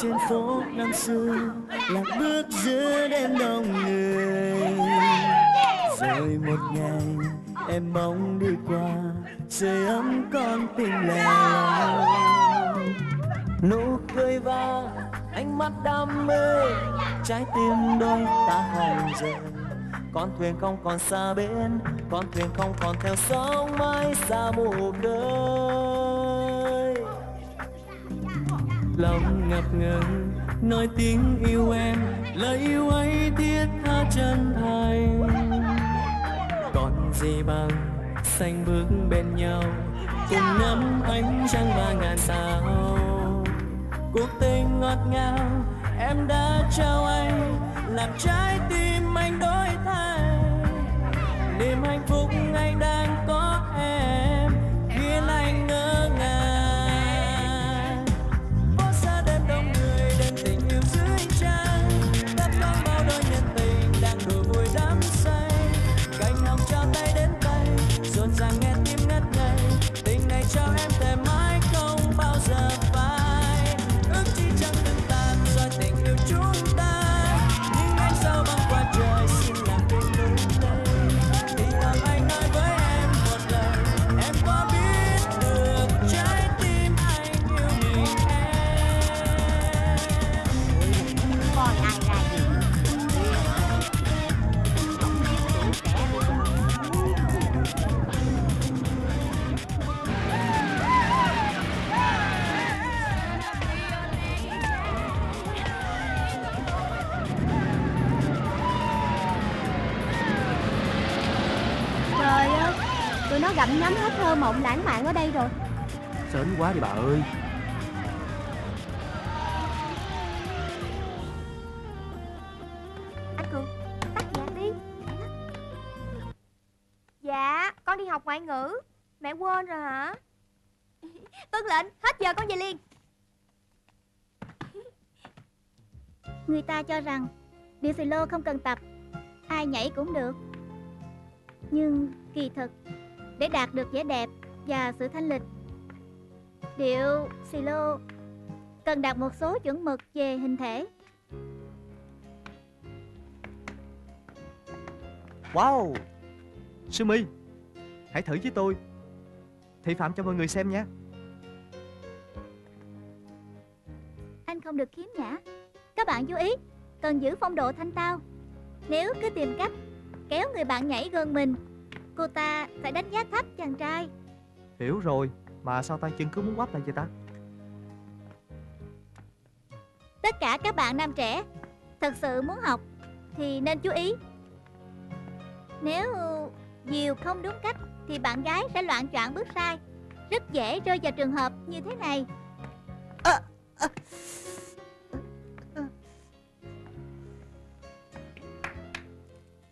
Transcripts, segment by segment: trên phố năm xưa, lạc bước giữa đêm đông người. Rồi một ngày em mong đi qua sưởi ấm con tim lẻ loi. Nụ cười và ánh mắt đam mê, trái tim đôi ta hồng rời. Con thuyền không còn xa bến, con thuyền không còn theo sóng mãi xa mù đời. Lòng ngập ngừng nói tiếng yêu em, lời yêu ấy thiết tha chân thành. Còn gì bằng xanh bước bên nhau, cùng ngắm ánh trăng 3000 sao. Cuộc tình ngọt ngào em đã trao anh, làm trái tim anh đổi thay. Niềm hạnh phúc anh đang có em khiến anh ngỡ ngàng. Phố xa đêm đông người, đêm tình yêu dưới trăng, đắp đón bao đôi nhân tình đang đùa vui đắm say. Cánh hồng trao tay đến tay, rộn ràng nghe tim ngất ngây. Tình này trao em thề mãi không bao giờ phai. Ước chi chẳng từng tàn do tình yêu chúng ta. Nó gặm nhắm hết thơ mộng lãng mạn ở đây rồi. Sến quá đi bà ơi. Anh Cường, tắt nhạc đi. Dạ, con đi học ngoại ngữ. Mẹ quên rồi hả? Tuân lệnh, hết giờ con về liền. Người ta cho rằng điệu xì lô không cần tập, ai nhảy cũng được. Nhưng kỳ thực, để đạt được vẻ đẹp và sự thanh lịch, điệu xì lô cần đạt một số chuẩn mực về hình thể. Wow, Sư My, hãy thử với tôi, thị phạm cho mọi người xem nha. Anh không được khiếm nhã. Các bạn chú ý, cần giữ phong độ thanh tao. Nếu cứ tìm cách kéo người bạn nhảy gần mình, cô ta phải đánh giá thấp chàng trai. Hiểu rồi, mà sao tay chân cứ muốn quắp lại vậy ta? Tất cả các bạn nam trẻ thật sự muốn học thì nên chú ý. Nếu dìu không đúng cách thì bạn gái sẽ loạng choạng bước sai, rất dễ rơi vào trường hợp như thế này.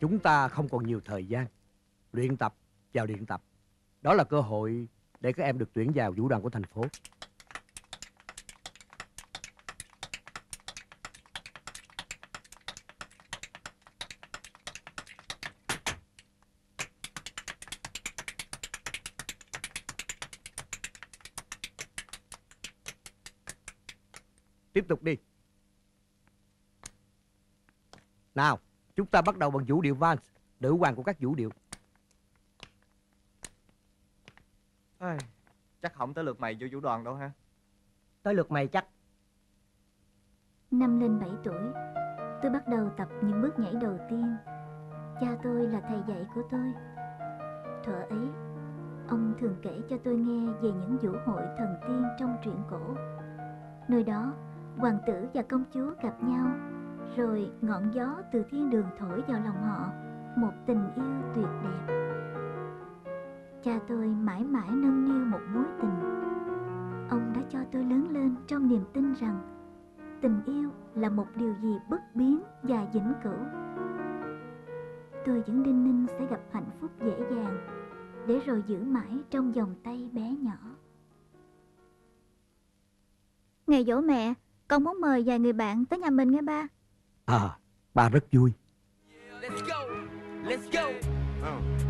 Chúng ta không còn nhiều thời gian. Luyện tập vào luyện tập. Đó là cơ hội để các em được tuyển vào vũ đoàn của thành phố. Tiếp tục đi. Nào, chúng ta bắt đầu bằng vũ điệu vals, nữ hoàng của các vũ điệu. Chắc không tới lượt mày vô vũ đoàn đâu ha? Tới lượt mày chắc. Năm lên 7 tuổi, tôi bắt đầu tập những bước nhảy đầu tiên. Cha tôi là thầy dạy của tôi. Thuở ấy, ông thường kể cho tôi nghe về những vũ hội thần tiên trong truyện cổ. Nơi đó, hoàng tử và công chúa gặp nhau, rồi ngọn gió từ thiên đường thổi vào lòng họ một tình yêu tuyệt đẹp. Cha tôi mãi mãi nâng niu một mối tình. Ông đã cho tôi lớn lên trong niềm tin rằng tình yêu là một điều gì bất biến và vĩnh cửu. Tôi vẫn đinh ninh sẽ gặp hạnh phúc dễ dàng, để rồi giữ mãi trong vòng tay bé nhỏ. Ngày giỗ mẹ, con muốn mời vài người bạn tới nhà mình nghe ba. Ba rất vui. Let's go, let's go.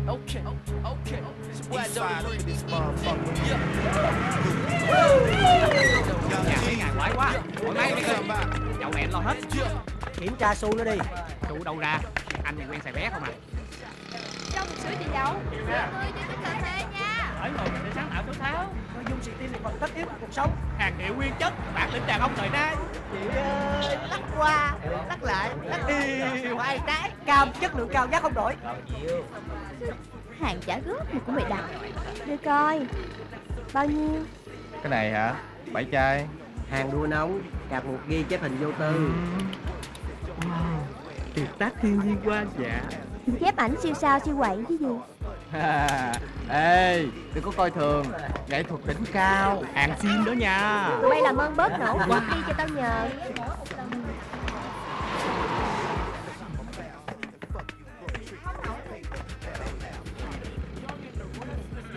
Okay, okay. Why don't you look at this motherfucker? Quái quá. Hỏi máy đi kìa. Dậu mẹ lo hết. Kiểm tra xu nó đi. Xu đâu ra? Anh này quen xài vé không à? Cho mình sửa chị Dậu. Tôi chưa thích cà phê nha. Hỏi người mình để sáng tạo số tháo. Nội dung sự tin là phần tất yếu của cuộc sống. Hàng hiệu nguyên chất, bản lĩnh đàn ông thời nay. Chị ơi, lắc qua, lắc lại, lắc đi, hoài trái. Cam chất lượng cao giá không đổi. Hàng trả góp mà cũng bị đặt. Đưa coi. Bao nhiêu? Cái này hả? 7 chai. Hàng đua nóng, đặt một ghi chép hình vô tư. Wow, tuyệt tác thiên nhiên qua dạ. Chép ảnh siêu sao siêu quậy chứ gì. Ê, đừng có coi thường, nghệ thuật đỉnh cao, hàng sim đó nha. Mày làm ơn bớt nổ quá đi cho tao nhờ.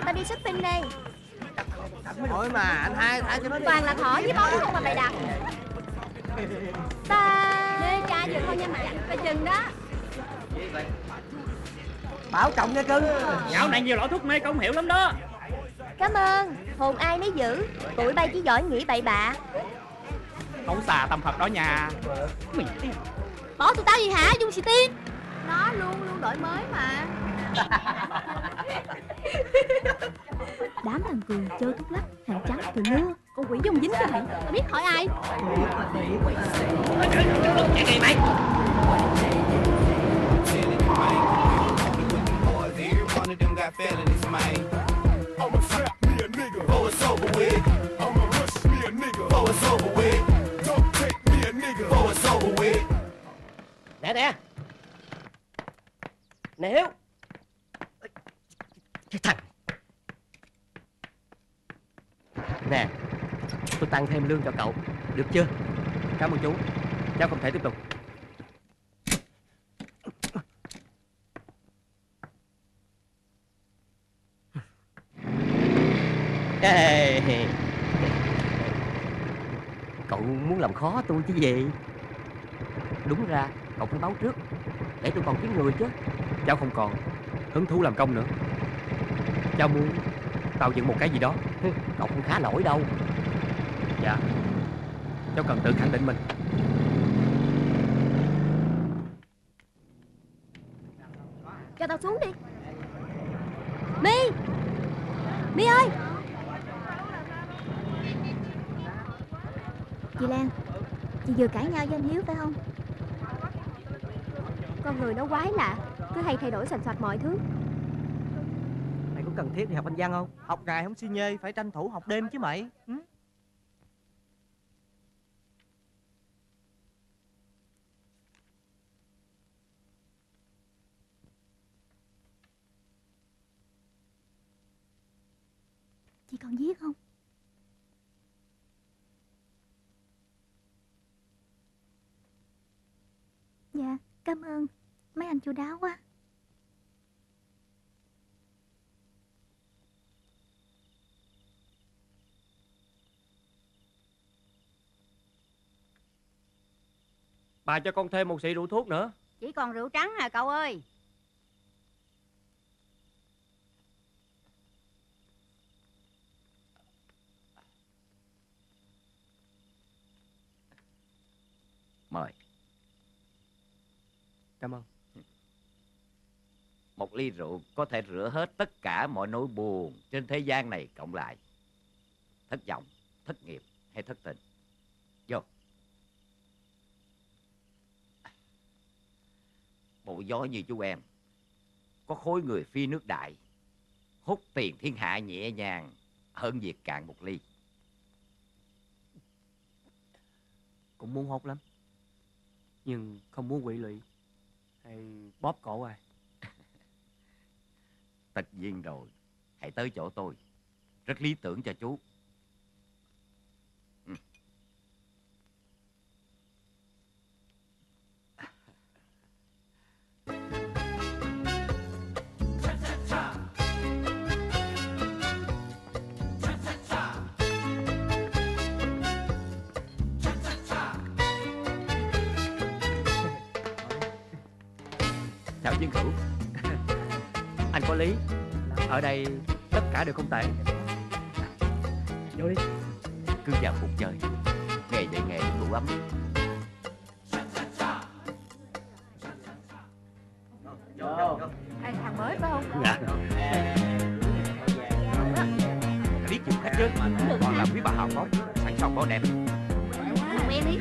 Tao đi shopping đây. Thôi mà anh hai tha cho nó đi. Toàn là thỏ với bóng không mà mày đặt. Ta lê cha vừa thôi nha mày. Coi chừng đó. Bảo trọng nha cưng. Dạo này nhiều loại thuốc mê không hiểu lắm đó. Cảm ơn. Hồn ai nấy giữ. Tụi bay chỉ giỏi nghĩ bậy bạ. Không xà tầm hợp đó nha. Mày bỏ tụi tao gì hả Dung Sĩ Tiên? Nó luôn đổi mới mà. Đám thằng Cường chơi thuốc lắc, hàng trắng từ mưa. Con quỷ Dung dính cái mày. Tao biết hỏi ai. Chạy đi mày. Nè nè. Nè Hiếu. Thằng. Nè, tôi tăng thêm lương cho cậu, được chưa? Cảm ơn chú. Cháu không thể tiếp tục. Cậu muốn làm khó tôi chứ gì? Đúng ra cậu phải báo trước để tôi còn kiếm người chứ. Cháu không còn hứng thú làm công nữa. Cháu muốn tạo dựng một cái gì đó. Cậu cũng khá nổi đâu. Dạ, cháu cần tự khẳng định mình. Cho tao xuống đi. My, My ơi. Chị Lan, chị vừa cãi nhau với anh Hiếu phải không? Con người nó quái lạ, cứ hay thay đổi sành soạt mọi thứ. Mày có cần thiết đi học Anh Văn không? Học ngày không xi nhê, phải tranh thủ học đêm chứ mày. Chị còn giết không? Dạ, cảm ơn. Mấy anh chu đáo quá. Bà cho con thêm một xị rượu thuốc nữa. Chỉ còn rượu trắng à cậu ơi. Mời. Cảm ơn. Một ly rượu có thể rửa hết tất cả mọi nỗi buồn trên thế gian này cộng lại. Thất vọng, thất nghiệp hay thất tình. Vô. Bộ gió như chú em, có khối người phi nước đại, hút tiền thiên hạ nhẹ nhàng hơn việc cạn một ly. Cũng muốn hút lắm, nhưng không muốn quỵ lụy hay bóp cổ ai. Tất nhiên rồi, hãy tới chỗ tôi. Rất lý tưởng cho chú. Thảo Viên Cửu. Anh có lý. Ở đây tất cả đều không tệ. Vô đi. Cứ vào cuộc chơi. ngày về nghề đủ ấm. Anh thằng mới phải không? Dạ. Biết chịu khách chứ, còn làm quý bà hào phóng, sẵn sàng có đẹp. Quen đi.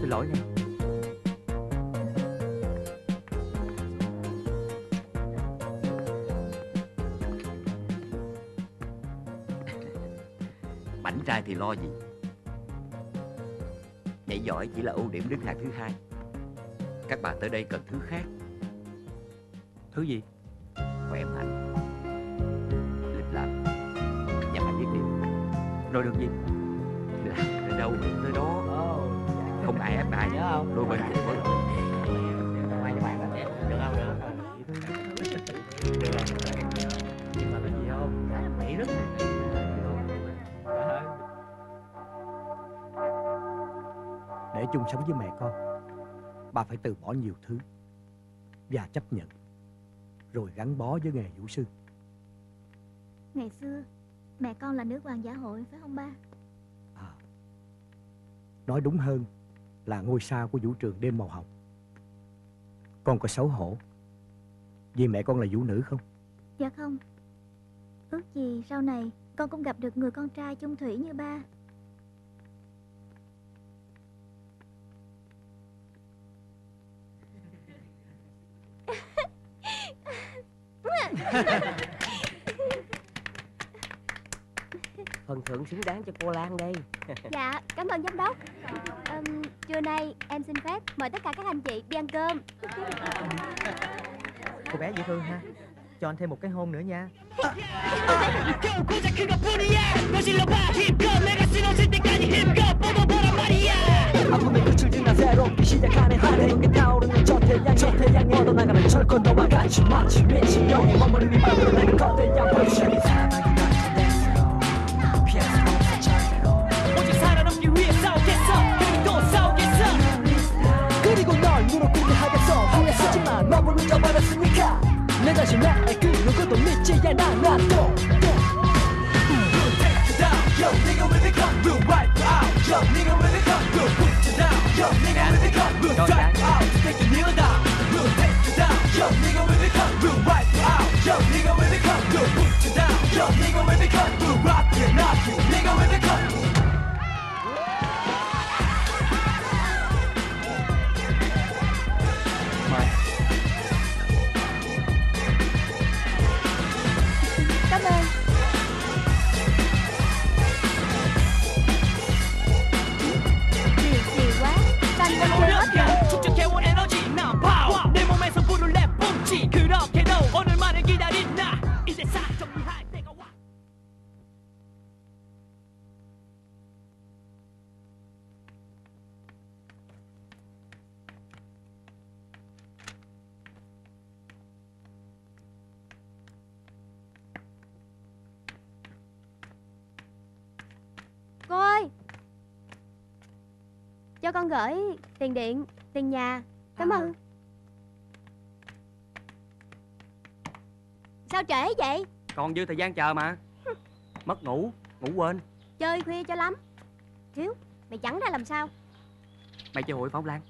Xin lỗi nha. Bảnh trai thì lo gì, nhảy giỏi chỉ là ưu điểm đứng hạng thứ hai. Các bà tới đây cần thứ khác. Thứ gì? Khỏe mạnh, lịch lãm, nhà mạnh biết điều. Rồi được gì? Làm tới đâu được tới đó, không ai ép ai, đôi bên cũng có lỗi. Được không? Được không? Nhưng mà cái gì không? Mỹ rất này. Để chung sống với mẹ con, bà phải từ bỏ nhiều thứ và chấp nhận, rồi gắn bó với nghề vũ sư. Ngày xưa mẹ con là nữ hoàng Dạ Hội phải không ba? À, nói đúng hơn là ngôi sao của vũ trường Đêm Màu Hồng. Con có xấu hổ vì mẹ con là vũ nữ không? Dạ không. Ước gì sau này con cũng gặp được người con trai chung thủy như ba. Phần thưởng xứng đáng cho cô Lan đây. Dạ, cảm ơn giám đốc. Trưa nay em xin phép mời tất cả các anh chị đi ăn cơm. Cô bé dễ thương ha, cho anh thêm một cái hôn nữa nha. 내가 신나의 그 누구도 믿지 않아 나도 Take it down, yo nigga with a gun, we'll wipe out Yo nigga with a gun, we'll put you down Yo nigga with a gun, we'll strike out Take it kneel down, we'll take you down Yo nigga with a gun, we'll wipe out Yo nigga with a gun, we'll put you down Yo nigga with a gun, we'll rock you, knock you Nigga with a gun cho con gửi tiền điện, tiền nhà. Cảm ơn. Sao trễ vậy? Còn dư thời gian chờ mà. Mất ngủ, ngủ quên. Chơi khuya cho lắm. Hiếu, mày chẳng ra làm sao? Mày chơi hụi phải không Lan?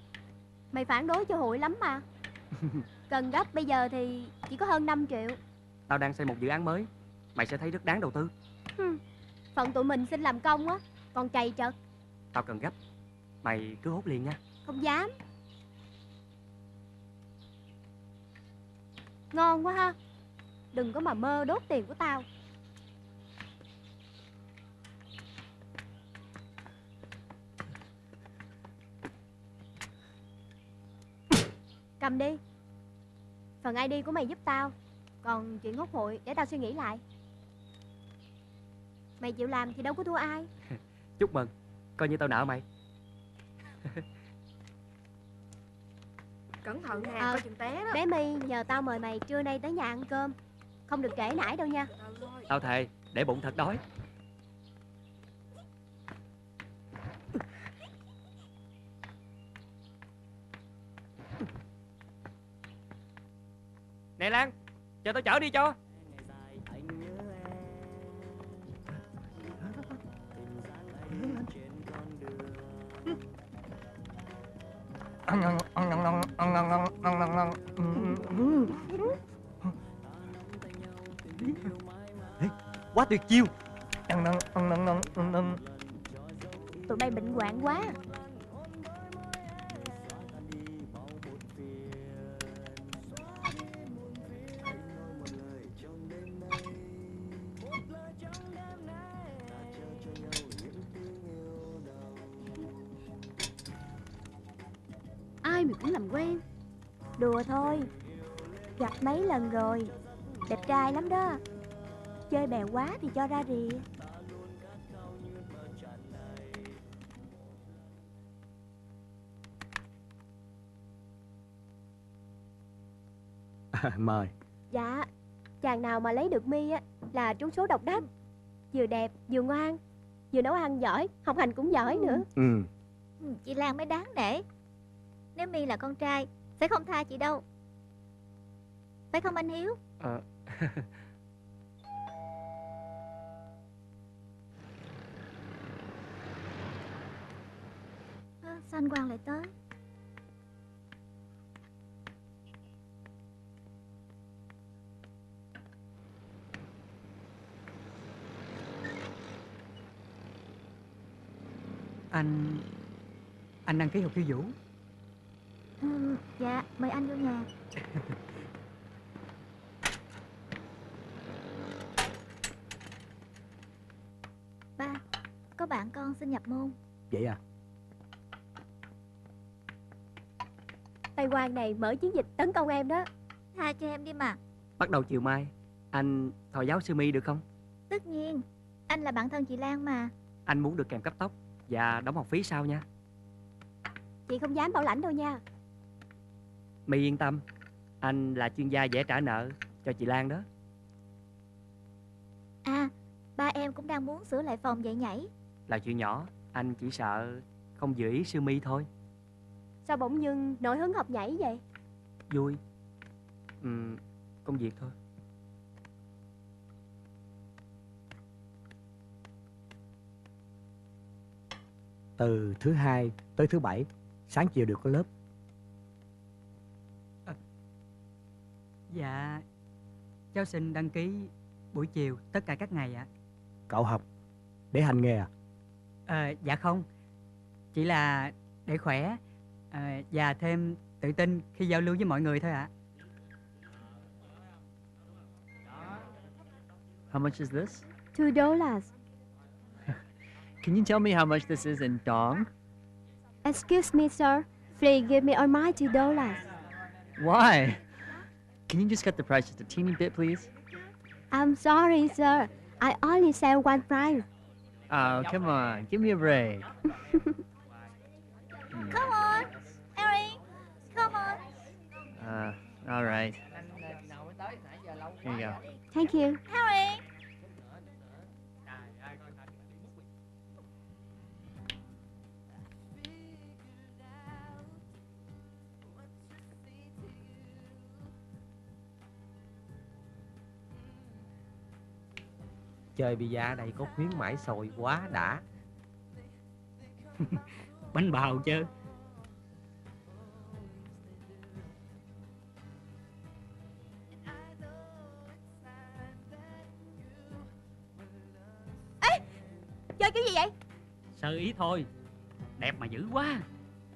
Mày phản đối chơi hụi lắm mà. Cần gấp bây giờ thì chỉ có hơn 5 triệu. Tao đang xây một dự án mới, mày sẽ thấy rất đáng đầu tư. Phận tụi mình xin làm công á, còn chày chật. Tao cần gấp, mày cứ hốt liền nha. Không dám. Ngon quá ha. Đừng có mà mơ đốt tiền của tao. Cầm đi. Phần ID của mày giúp tao. Còn chuyện hốt hụi để tao suy nghĩ lại. Mày chịu làm thì đâu có thua ai. Chúc mừng, coi như tao nợ mày. Cẩn thận nè, coi chừng té đó. Bé My nhờ tao mời mày trưa nay tới nhà ăn cơm. Không được trễ nải đâu nha. Tao thề, để bụng thật đói. Nè Lan, chờ tao chở đi cho. Quá tuyệt chiêu. Tụi bay bệnh hoạn quá. Ai mà cũng làm quen. Đùa thôi, gặp mấy lần rồi. Đẹp trai lắm đó. Chơi bè quá thì cho ra rìa. Mời. Dạ, chàng nào mà lấy được My á là trúng số độc đắc. Vừa đẹp, vừa ngoan, vừa nấu ăn giỏi, học hành cũng giỏi nữa. Chị Lan mới đáng nể. Nếu My là con trai sẽ không tha chị đâu. Phải không anh Hiếu? Sao anh Quang lại tới? Anh đăng ký học khiêu vũ. Dạ, mời anh vô nhà. Ba, có bạn con xin nhập môn. Vậy à? Tây Quang này mở chiến dịch tấn công em đó. Tha cho em đi mà. Bắt đầu chiều mai, anh thổi giáo sư My được không? Tất nhiên, anh là bạn thân chị Lan mà. Anh muốn được kèm cấp tốc và đóng học phí sau nha. Chị không dám bảo lãnh đâu nha. My yên tâm, anh là chuyên gia vẽ trả nợ cho chị Lan đó. À, ba em cũng đang muốn sửa lại phòng dạy nhảy. Là chuyện nhỏ, anh chỉ sợ không giữ ý sư My thôi. Sao bỗng dưng nổi hứng học nhảy vậy? Vui. Công việc thôi. Từ thứ hai tới thứ bảy, sáng chiều đều có lớp. Dạ, cháu xin đăng ký buổi chiều tất cả các ngày ạ. Cậu học để hành nghề à? Dạ không, chỉ là để khỏe và thêm tự tin khi giao lưu với mọi người thôi ạ. How much is this? $2. Can you tell me how much this is in dong? Excuse me, sir. Please give me all my $2. Why? Can you just cut the price just a teeny bit, please? I'm sorry, sir. I only sell one price. Oh, come on. Give me a break. Come on, Eric. Come on. All right. Here you go. Thank you. Eric. Chơi bia ở đây có khuyến mãi sồi quá đã. Bánh bào chứ. Ê, chơi cái gì vậy? Sơ ý thôi. Đẹp mà dữ quá.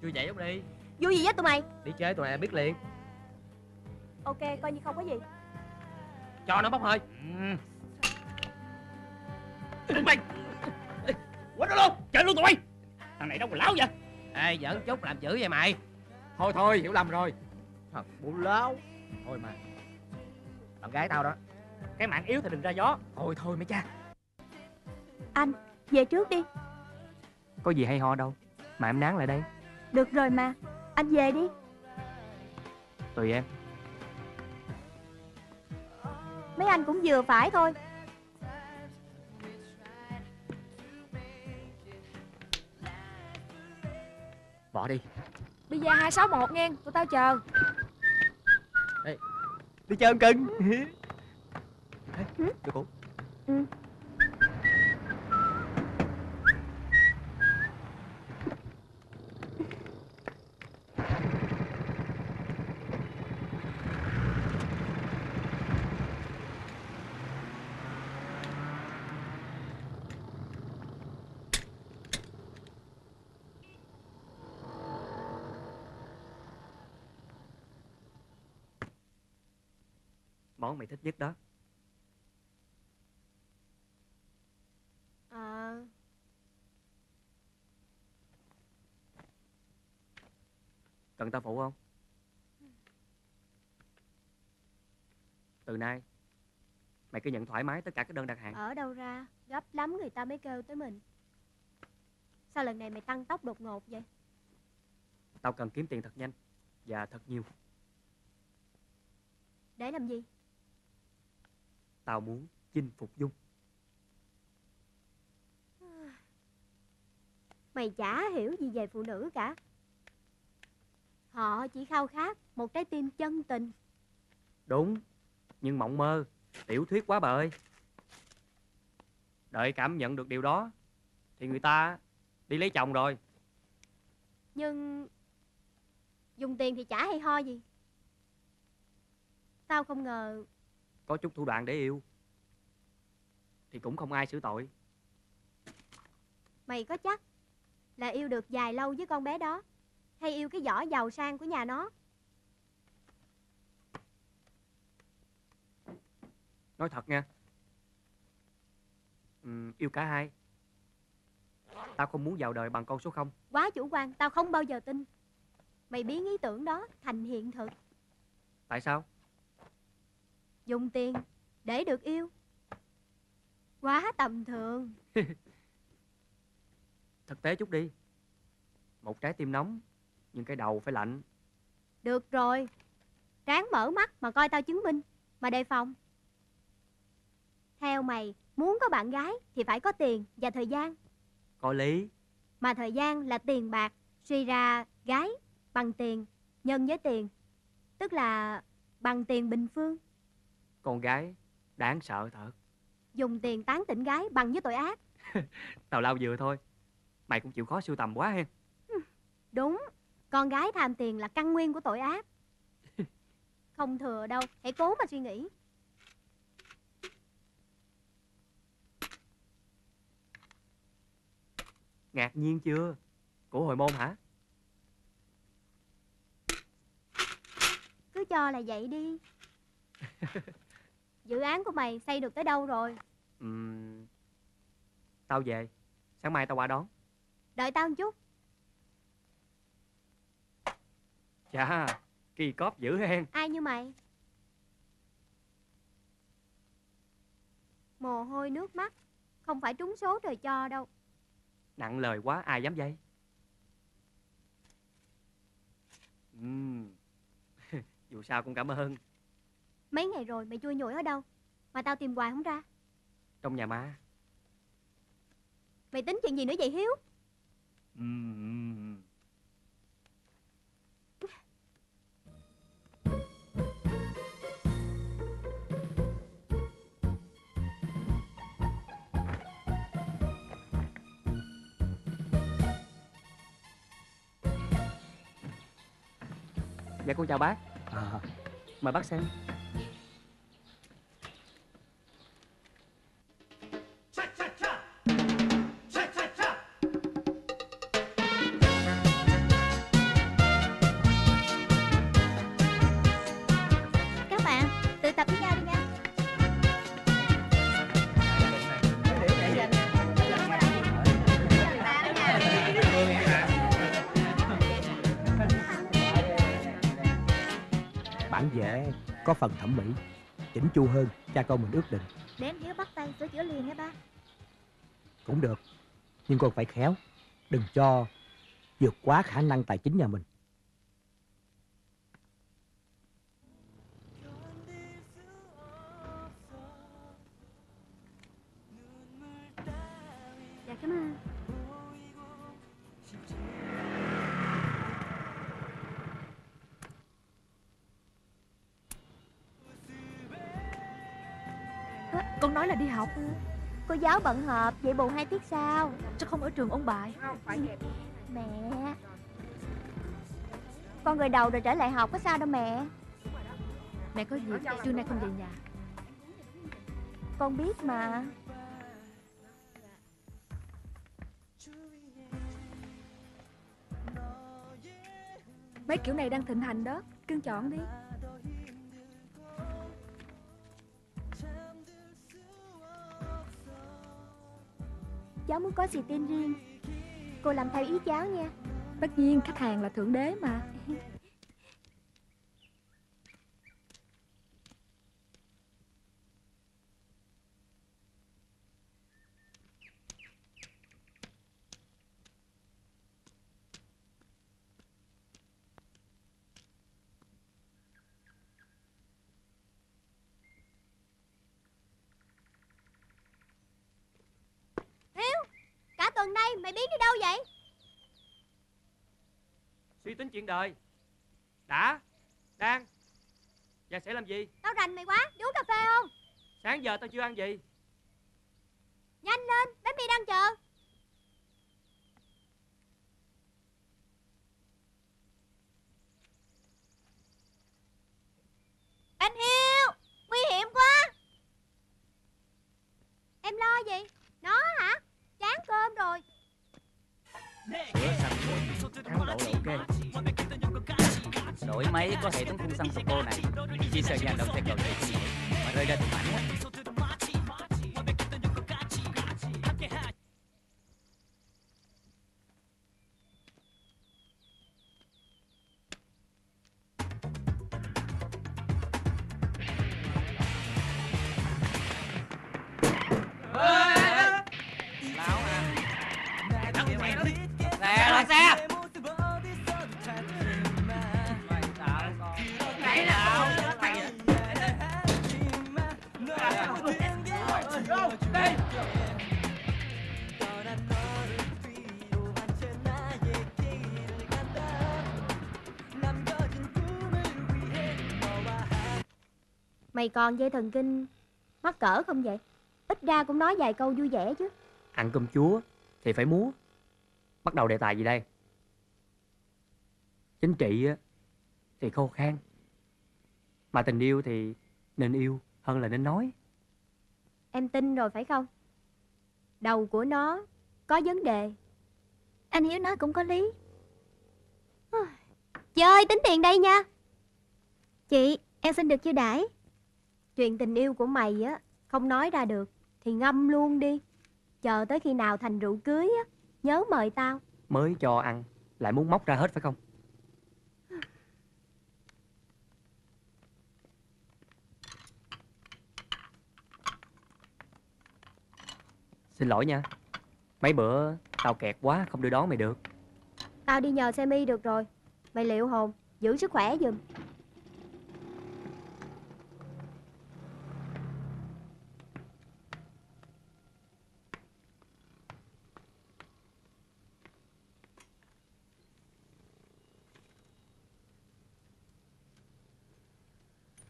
Vui vậy không đi? Vui gì với tụi mày? Đi chơi tụi mày biết liền. Ok, coi như không có gì. Cho nó bốc hơi. Tụi mày quên nó luôn, chơi luôn tụi mày. Thằng này đâu còn láo vậy? Ê, giỡn chút làm chữ vậy mày. Thôi thôi, hiểu lầm rồi. Thật bộ láo. Thôi mà, bạn gái tao đó, cái mạng yếu thì đừng ra gió. Thôi thôi mấy cha. Anh, về trước đi. Có gì hay ho đâu, mà em nán lại đây. Được rồi mà, anh về đi. Tùy em. Mấy anh cũng vừa phải thôi. Bỏ đi. Bây giờ 261 nghe, tụi tao chờ. Ê, Đi chơi không cưng? Được không? Món mày thích nhất đó. Cần tao phụ không? Từ nay mày cứ nhận thoải mái tất cả các đơn đặt hàng. Ở đâu ra, gấp lắm người ta mới kêu tới mình. Sao lần này mày tăng tốc đột ngột vậy? Tao cần kiếm tiền thật nhanh và thật nhiều. Để làm gì? Tao muốn chinh phục Dung. Mày chả hiểu gì về phụ nữ cả. Họ chỉ khao khát một trái tim chân tình. Đúng, nhưng mộng mơ, tiểu thuyết quá bà ơi. Đợi cảm nhận được điều đó thì người ta đi lấy chồng rồi. Nhưng dùng tiền thì chả hay ho gì. Tao không ngờ. Có chút thủ đoạn để yêu thì cũng không ai xử tội. Mày có chắc là yêu được dài lâu với con bé đó, hay yêu cái vỏ giàu sang của nhà nó? Nói thật nha, yêu cả hai. Tao không muốn vào đời bằng con số 0. Quá chủ quan, tao không bao giờ tin. Mày biến ý tưởng đó thành hiện thực. Tại sao? Dùng tiền để được yêu quá tầm thường. Thực tế chút đi. Một trái tim nóng nhưng cái đầu phải lạnh. Được rồi, ráng mở mắt mà coi tao chứng minh, mà đề phòng. Theo mày, muốn có bạn gái thì phải có tiền và thời gian. Có lý. Mà thời gian là tiền bạc. Suy ra gái bằng tiền nhân với tiền, tức là bằng tiền bình phương. Con gái đáng sợ thật. Dùng tiền tán tỉnh gái bằng với tội ác. Tào lao vừa thôi. Mày cũng chịu khó sưu tầm quá hen. Đúng, con gái tham tiền là căn nguyên của tội ác. Không thừa đâu, hãy cố mà suy nghĩ. Ngạc nhiên chưa? Của hồi môn hả? Cứ cho là vậy đi. Dự án của mày xây được tới đâu rồi? Tao về. Sáng mai tao qua đón. Đợi tao một chút. Chà, kỳ cóp dữ hen. Ai như mày? Mồ hôi nước mắt, không phải trúng số trời cho đâu. Nặng lời quá, ai dám dây. Dù sao cũng cảm ơn. Mấy ngày rồi mày chui nhủi ở đâu mà tao tìm hoài không ra? Trong nhà má. Mày tính chuyện gì nữa vậy Hiếu? Dạ con chào bác. Mời bác xem. Có phần thẩm mỹ chỉnh chu hơn cha con mình ước định. Đến Hiếu bắt tay sửa chữa liền hả ba? Cũng được, nhưng con phải khéo, đừng cho vượt quá khả năng tài chính nhà mình. Dạ cảm ơn. Con nói là đi học. Cô giáo bận họp, vậy bù 2 tiết sao? Chắc không ở trường ôn bài. Mẹ, con gội đầu rồi trở lại học có sao đâu mẹ. Mẹ có việc, trưa nay không về nhà. Con biết mà. Mấy kiểu này đang thịnh hành đó, cưng chọn đi. Cháu muốn có xì tin riêng, cô làm theo ý cháu nha. Tất nhiên, khách hàng là thượng đế mà. Tuần nay mày biến đi đâu vậy? Suy tính chuyện đời. Đã, đang và sẽ làm gì? Tao rành mày quá, đi uống cà phê không? Sáng giờ tao chưa ăn gì. Nhanh lên, bánh mì đang chờ. Anh Hiếu, nguy hiểm quá. Em lo gì? Nó hả? Chán cơm rồi. Sữa sạch kháng độ là ok. Đổi máy có hệ thống phun xăng Soco này. Chỉ sợ nhà động sẽ cầu chạy không nhiều mà rơi ra từ mảnh hết. Mày còn dây thần kinh mắc cỡ không vậy? Ít ra cũng nói vài câu vui vẻ chứ. Ăn cơm chúa thì phải múa. Bắt đầu đề tài gì đây? Chính trị thì khô khan, mà tình yêu thì nên yêu hơn là nên nói. Em tin rồi phải không? Đầu của nó có vấn đề. Anh Hiếu nói cũng có lý. Chị ơi, tính tiền đây nha. Chị, em xin được chiêu đãi. Chuyện tình yêu của mày á, không nói ra được thì ngâm luôn đi. Chờ tới khi nào thành rượu cưới á, nhớ mời tao. Mới cho ăn lại muốn móc ra hết phải không? Xin lỗi nha, mấy bữa tao kẹt quá không đưa đón mày được. Tao đi nhờ xe mi được rồi. Mày liệu hồn, giữ sức khỏe giùm.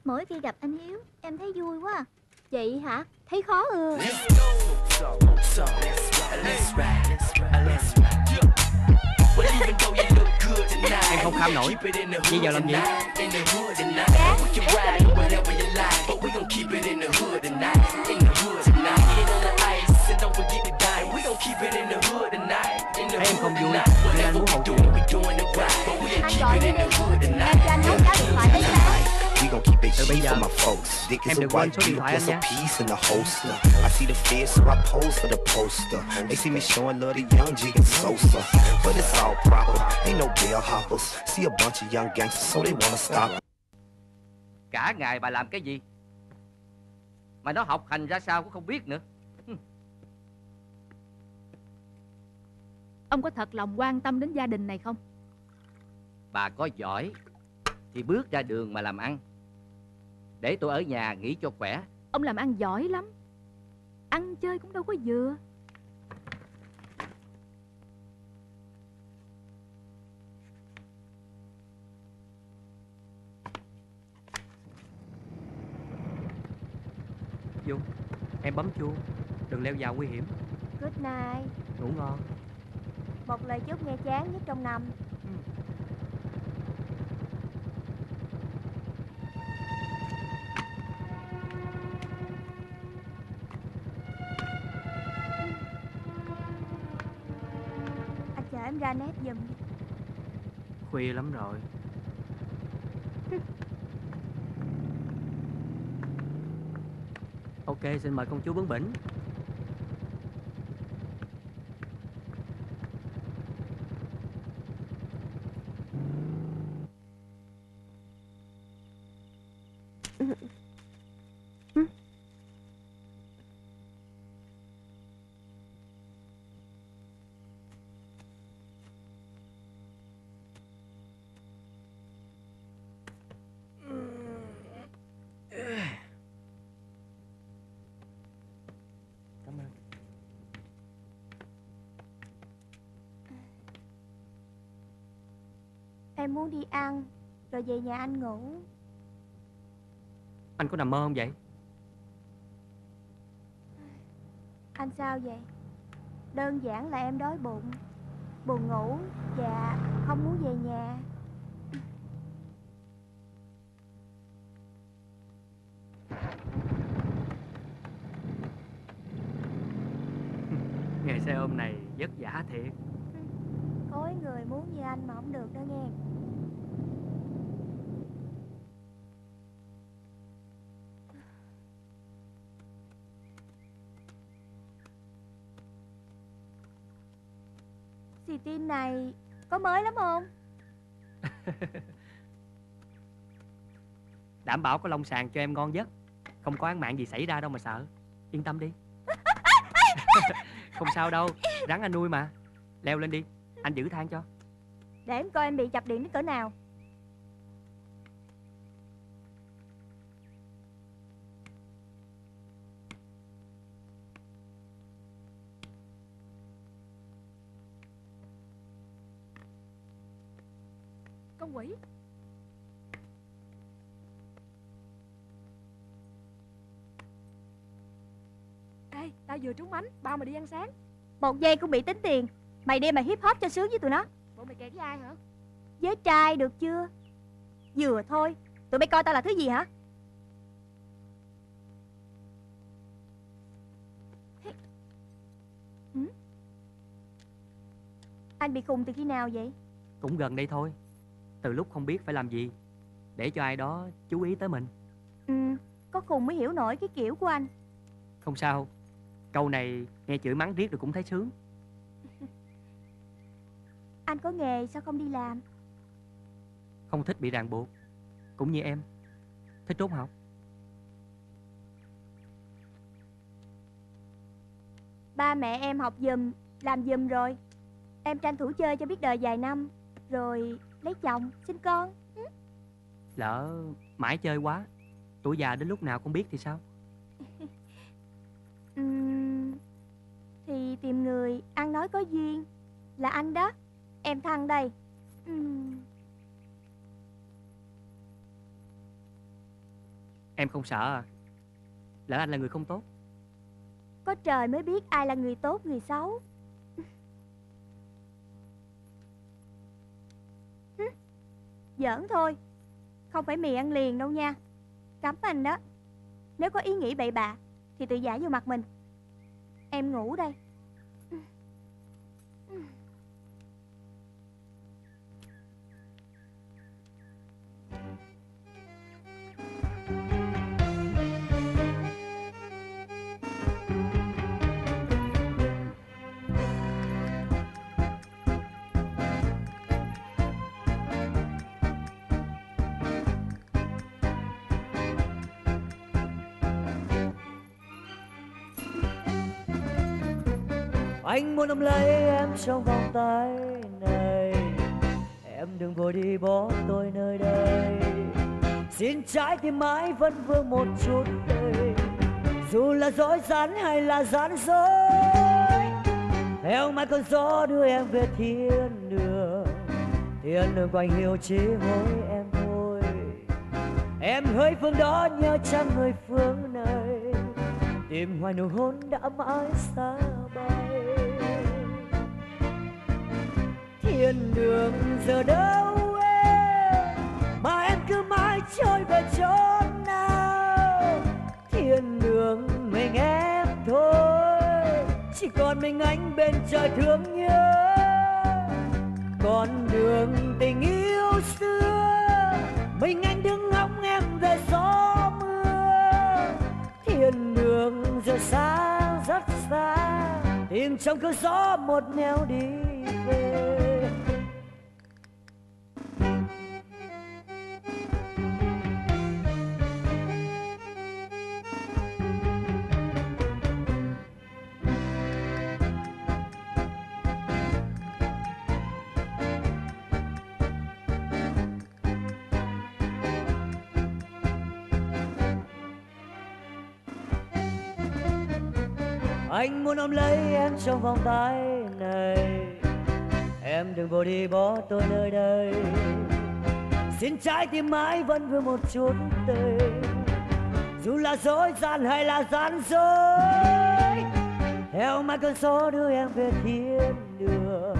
Mỗi khi gặp anh Hiếu, em thấy vui quá à. Vậy hả? Thấy khó ư? Em không kham nổi. Bây giờ làm gì? Thấy em không vui, nên anh muốn hậu chuyện. Anh gọi đi đi. Em cho anh hết cả điện thoại tới sáng. Từ bây giờ em đừng quên số điện thoại anh nhé. Cả ngày bà làm cái gì mà nó học hành ra sao cũng không biết nữa. Ông có thật lòng quan tâm đến gia đình này không? Bà có giỏi thì bước ra đường mà làm ăn. Để tôi ở nhà nghỉ cho khỏe. Ông làm ăn giỏi lắm, ăn chơi cũng đâu có vừa. Dung, Em bấm chuông, đừng leo vào nguy hiểm. Good night. Ngủ ngon. Một lời chúc nghe chán nhất trong năm. Anh chở em ra nét giùm. Khuya lắm rồi. Ok, xin mời công chúa bướng bỉnh. Em muốn đi ăn, rồi về nhà anh ngủ. Anh có nằm mơ không vậy? Anh sao vậy? Đơn giản là em đói bụng, buồn ngủ và không muốn về nhà. Ngày xe ôm này vất vả thiệt. Cối người muốn như anh mà không được đó nghe. Xì tin này có mới lắm không? Đảm bảo có lông sàn cho em ngon giấc. Không có án mạng gì xảy ra đâu mà sợ. Yên tâm đi. Không sao đâu, rắn anh nuôi mà. Leo lên đi, anh giữ thang cho. Để em coi em bị chập điện đến cỡ nào. Con quỷ. Ê, tao vừa trúng mánh, bao mày đi ăn sáng. Một giây cũng bị tính tiền. Mày đi mày hip hop cho sướng với tụi nó. Bộ mày kẹt với ai hả? Với trai được chưa? Vừa thôi. Tụi mày coi tao là thứ gì hả? Anh bị khùng từ khi nào vậy? Cũng gần đây thôi. Từ lúc không biết phải làm gì để cho ai đó chú ý tới mình. Có khùng mới hiểu nổi cái kiểu của anh. Không sao. Câu này nghe chửi mắng riết rồi cũng thấy sướng. Anh có nghề sao không đi làm? Không thích bị ràng buộc. Cũng như em, thích trốn học. Ba mẹ em học giùm, làm giùm rồi. Em tranh thủ chơi cho biết đời vài năm, rồi lấy chồng, sinh con. Lỡ mãi chơi quá, tuổi già đến lúc nào không biết thì sao? Thì tìm người ăn nói có duyên. Là anh đó. Em thăng đây. Em không sợ à? Lỡ anh là người không tốt? Có trời mới biết ai là người tốt người xấu. Giỡn thôi. Không phải mì ăn liền đâu nha. Cấm anh đó. Nếu có ý nghĩ bậy bạ thì tự giải vô mặt mình. Em ngủ đây. Anh muốn ôm lấy em trong vòng tay này. Em đừng vội đi bỏ tôi nơi đây. Xin trái tim mãi vẫn vương một chút đây. Dù là dối rắn hay là rắn rối, theo mãi con gió đưa em về thiên đường. Thiên đường của anh Hiếu chỉ hối em thôi. Em hỡi phương đó nhớ chăng người phương này. đêm hoài nụ hôn đã mãi xa bay. Thiên đường giờ đâu em, mà em cứ mãi trôi về chỗ nào? Thiên đường mình em thôi, chỉ còn mình anh bên trời thương nhớ. Con đường tình yêu xưa, mình anh đứng ngóng em về gió mưa. Thiên đường giờ xa rất xa, tìm trong cơn gió một nẻo đi về. Anh muốn ôm lấy em trong vòng tay này, em đừng vội đi bỏ tôi nơi đây. Xin trái tim mãi vẫn vương một chút tình, dù là dối gian hay là gian dối. Theo mãi cơn gió đưa em về thiên đường,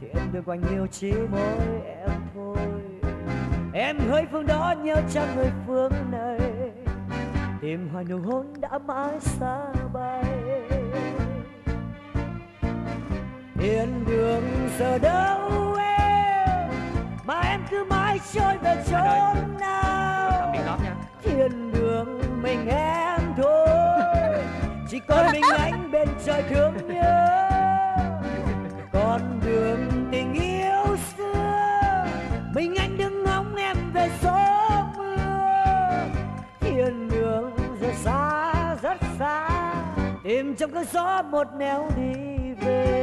thì em được quanh yêu chỉ mỗi em thôi. Em hỡi phương đó nhớ chăng người phương này, tìm hoài nụ hôn đã mãi xa bay. Thiên đường giờ đâu em, mà em cứ mãi trôi về chỗ nào? Thiên đường mình em thôi, chỉ còn mình anh bên trời thương nhớ. Con đường tình yêu xưa, mình anh đứng ngóng em về gió mưa. Thiên đường giờ xa rất xa, tìm trong cơn gió một nẻo đi về.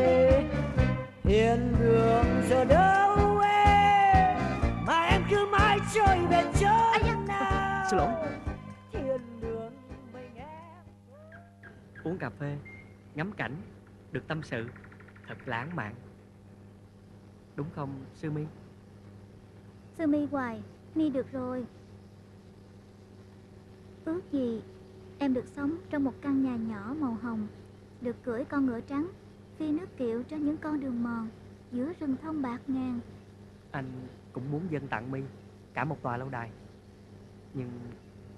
Thiên đường giờ đâu em, mà em cứ mãi trôi về chỗ nào? Xin lỗi. Thiên đường mình em. Uống cà phê, ngắm cảnh, được tâm sự, thật lãng mạn, đúng không Sư My? Sư My hoài, My được rồi. Ước gì em được sống trong một căn nhà nhỏ màu hồng, được cưỡi con ngựa trắng, phi nước kiệu trên những con đường mòn giữa rừng thông bạt ngàn. Anh cũng muốn dâng tặng My cả một tòa lâu đài, nhưng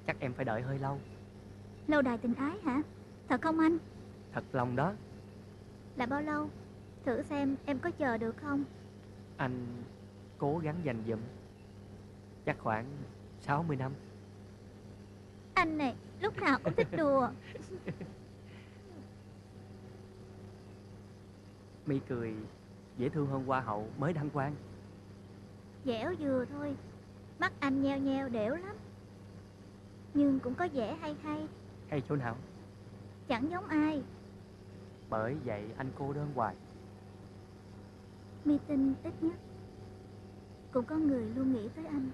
chắc em phải đợi hơi lâu. Lâu đài tình ái hả? Thật không anh? Thật lòng đó. Là bao lâu? Thử xem em có chờ được không? Anh cố gắng dành dụm chắc khoảng 60 năm. Anh này lúc nào cũng thích đùa. My cười dễ thương hơn hoa hậu mới đăng quang. Dẻo vừa thôi, mắt anh nheo nheo đẻo lắm, nhưng cũng có vẻ hay hay. Hay chỗ nào? Chẳng giống ai. Bởi vậy anh cô đơn hoài. My tin ít nhất cũng có người luôn nghĩ tới anh.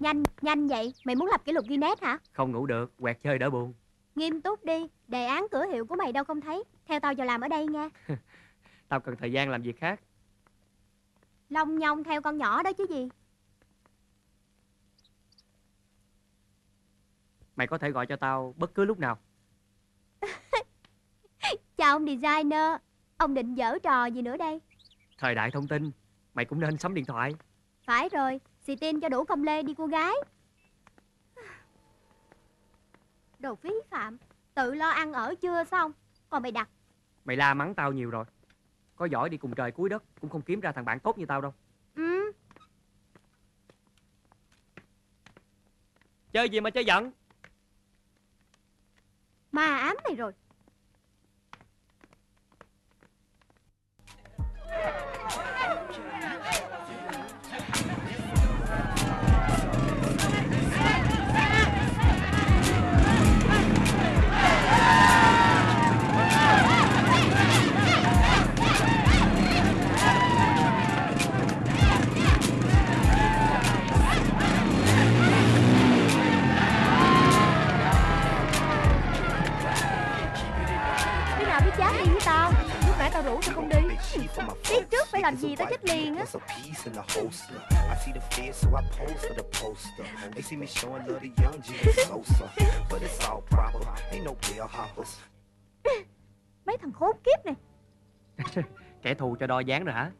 Nhanh, nhanh vậy, mày muốn lập kỷ lục Guinness hả? Không ngủ được, quẹt chơi đỡ buồn. Nghiêm túc đi, đề án cửa hiệu của mày đâu không thấy. Theo tao vào làm ở đây nha. Tao cần thời gian làm việc khác. Long nhong theo con nhỏ đó chứ gì. Mày có thể gọi cho tao bất cứ lúc nào. Chào ông designer, ông định giở trò gì nữa đây? Thời đại thông tin, mày cũng nên sắm điện thoại. Phải rồi, xì tin cho đủ công lê đi cô gái. Đồ phí phạm, tự lo ăn ở chưa xong, còn mày đặt. Mày la mắng tao nhiều rồi, có giỏi đi cùng trời cuối đất cũng không kiếm ra thằng bạn tốt như tao đâu. Ừ. Chơi gì mà chơi giận? Ma ám mày rồi. tao rủ tao không đi. Biết trước phải làm gì tao chết liền á. Mấy thằng khốn kiếp này. Kẻ thù cho đo dáng rồi hả?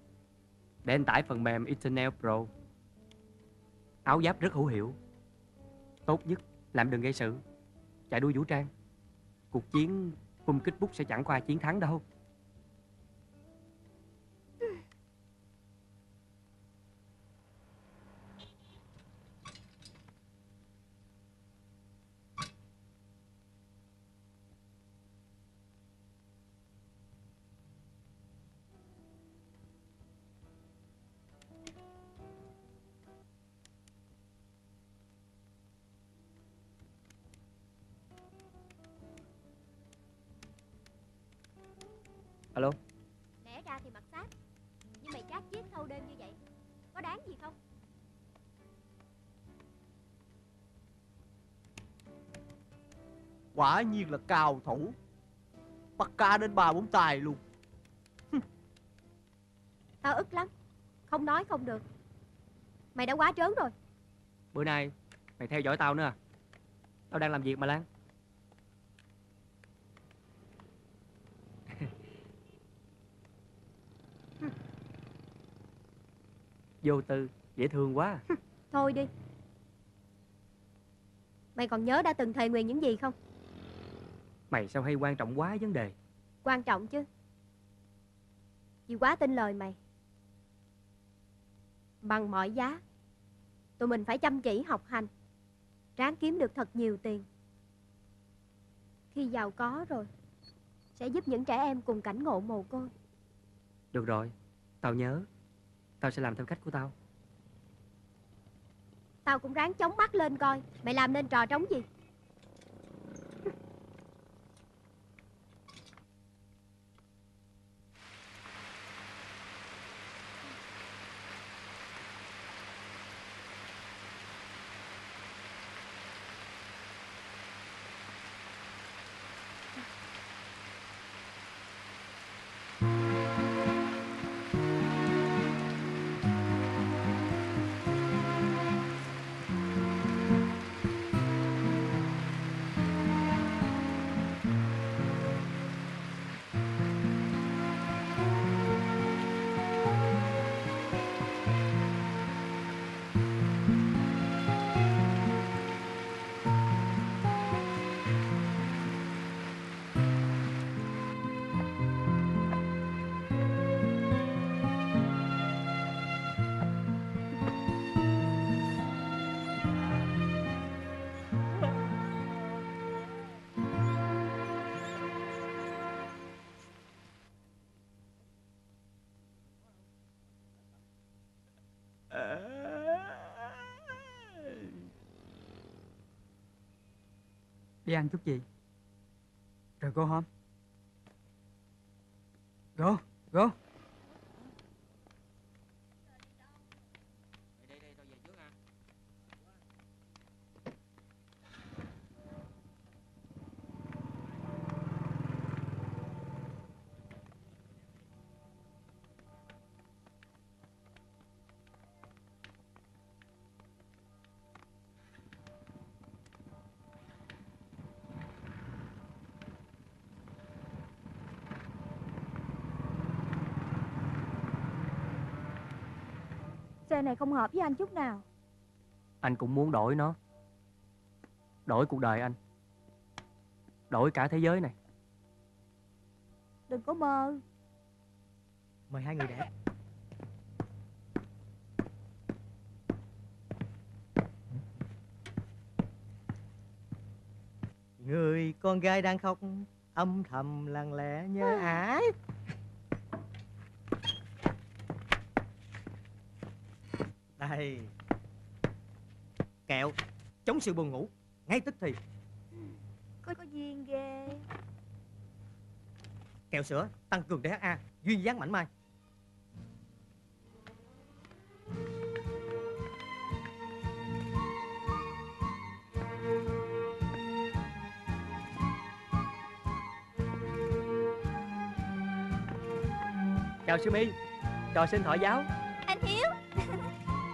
Để anh tải phần mềm Eternal Pro. Áo giáp rất hữu hiệu. Tốt nhất làm đừng gây sự. Chạy đua vũ trang. Cuộc chiến cung kích bút sẽ chẳng qua chiến thắng đâu. Alo. Lẽ ra thì mặc sát, nhưng mày chát giết thâu đêm như vậy, có đáng gì không? Quả nhiên là cao thủ, bắt ca đến 3-4 tài luôn. Tao ức lắm, không nói không được. Mày đã quá trớn rồi. Bữa nay mày theo dõi tao nữa à? Tao đang làm việc mà Lan. Vô tư, dễ thương quá. Thôi đi. Mày còn nhớ đã từng thề nguyện những gì không? Mày sao hay quan trọng quá vấn đề. Quan trọng chứ. Vì quá tin lời mày. Bằng mọi giá, tụi mình phải chăm chỉ học hành, ráng kiếm được thật nhiều tiền. Khi giàu có rồi, sẽ giúp những trẻ em cùng cảnh ngộ mồ côi. Được rồi, tao nhớ. Tao sẽ làm theo cách của tao. Tao cũng ráng chống mắt lên coi mày làm nên trò trống gì. Đi ăn chút gì rồi go home. Go. Xe này không hợp với anh chút nào. Anh cũng muốn đổi nó. Đổi cuộc đời anh. Đổi cả thế giới này. Đừng có mơ. Mời hai người đẻ. Người con gái đang khóc âm thầm lặng lẽ nhớ ái. Đây. Kẹo chống sự buồn ngủ ngay tức thì. Có duyên ghê. Kẹo sữa tăng cường DHA, duyên dáng mảnh mai. Chào sư My, trò xin thọ giáo. Anh Hiếu.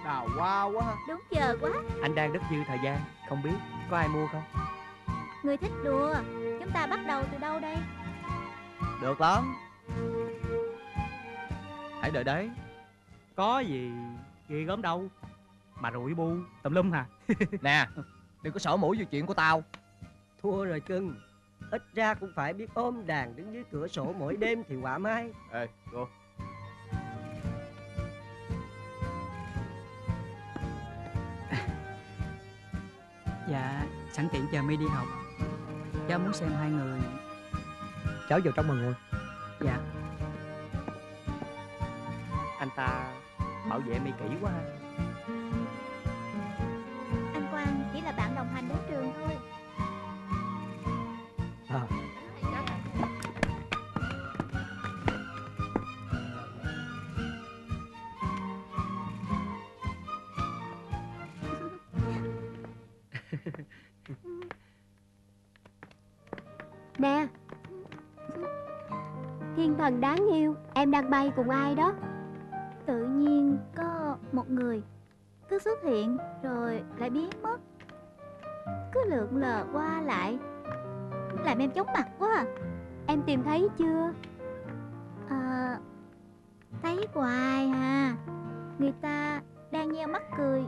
Đào hoa quá ha. Đúng giờ quá. Anh đang rất dư thời gian, không biết có ai mua không? Người thích đùa, chúng ta bắt đầu từ đâu đây? Được lắm, hãy đợi đấy. Có gì ghê gớm đâu mà rủi bu tùm lum hả? Nè, đừng có xỏ mũi vô chuyện của tao. Thua rồi cưng, ít ra cũng phải biết ôm đàn đứng dưới cửa sổ mỗi đêm thì quả mai. Ê cô, dạ sẵn tiện chờ My đi học, cháu muốn xem hai người. Cháu vào trong mà ngồi. Dạ. Anh ta bảo vệ My kỹ quá ha. Anh Quang chỉ là bạn đồng hành đến trường thôi. À. Nè, thiên thần đáng yêu, em đang bay cùng ai đó? Tự nhiên có một người cứ xuất hiện rồi lại biến mất, cứ lượn lờ qua lại, làm em chóng mặt quá. Em tìm thấy chưa? À, thấy hoài à. Người ta đang nheo mắt cười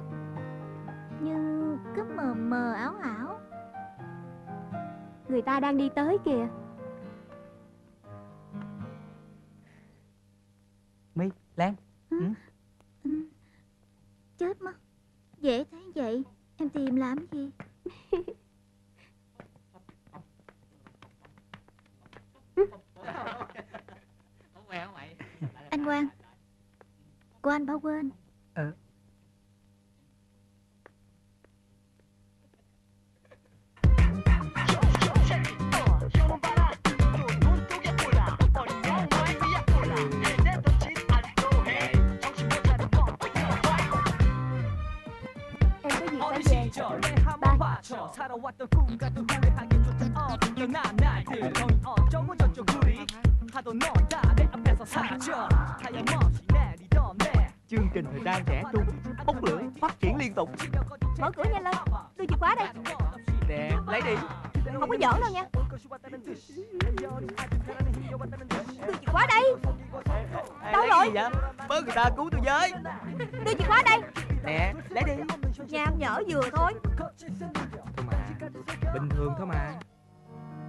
nhưng cứ mờ mờ ảo ảo. Người ta đang đi tới kìa. My, Lan. Ừ. Chết mất. Dễ thấy vậy, em tìm làm gì? Anh Quang, cô anh bảo quên. Chương trình thời trang trẻ trung, bốc lửa, phát triển liên tục. Mở cửa nhanh lên, đưa chìa khóa đây. Nè, lấy đi. Không có giỡn đâu nha. Đưa chìa khóa đây. Đâu rồi? Bớt người ta cứu tôi với. Đưa chìa khóa đây. Nè, lấy đi. Nham nhở vừa thôi. Thôi mà, bình thường thôi mà.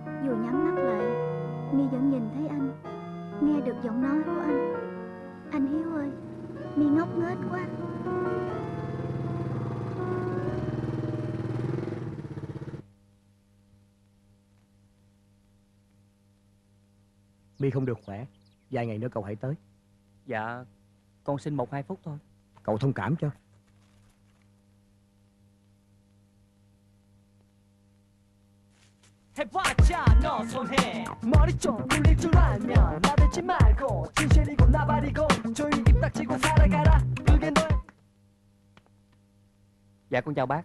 Vừa nhắm mắt lại, My vẫn nhìn thấy anh, nghe được giọng nói của anh. Anh Hiếu ơi, My ngốc nghếch quá. My không được khỏe, vài ngày nữa cậu hãy tới. Dạ, con xin 1-2 phút thôi. Cậu thông cảm cho. 해봤자 너 손해 머리 좀 굴릴 줄 알면 나대지 말고 진실이고 나발이고 조용히 입 닥치고 살아가라 그게 너의. Dạ con chào bác.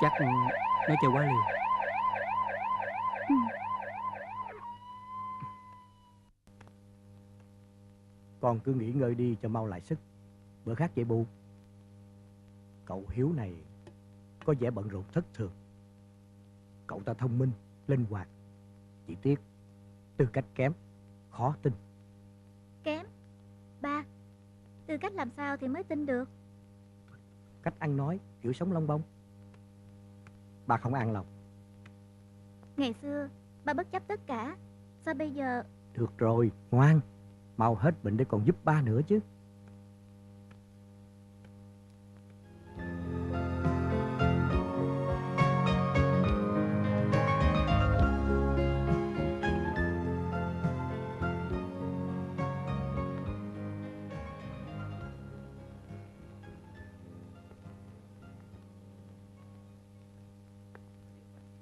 Chắc nó chơi quá liều. Con cứ nghỉ ngơi đi cho mau lại sức, bữa khác dậy bù. Cậu Hiếu này có vẻ bận rộn thất thường. Cậu ta thông minh, linh hoạt, chỉ tiếc tư cách kém, khó tin. Kém? Ba, tư cách làm sao thì mới tin được? Cách ăn nói, kiểu sống lông bông. Bà không an lòng. Ngày xưa ba bất chấp tất cả, sao bây giờ? Được rồi, ngoan, mau hết bệnh để còn giúp ba nữa chứ.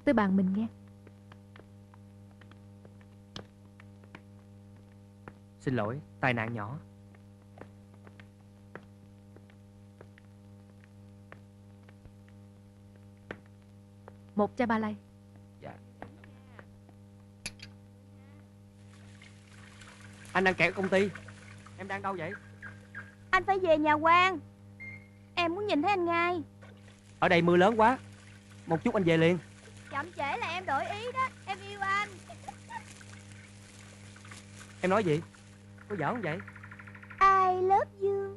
Tới bàn mình nghe. Xin lỗi, tai nạn nhỏ. Một chai ba lay. Dạ. Anh đang kẹt ở công ty. Em đang đâu vậy? Anh phải về nhà quan. Em muốn nhìn thấy anh ngay. Ở đây mưa lớn quá. Một chút anh về liền. Chậm trễ là em đổi ý đó. Em yêu anh. Em nói gì? Có giỡn không vậy? I love you.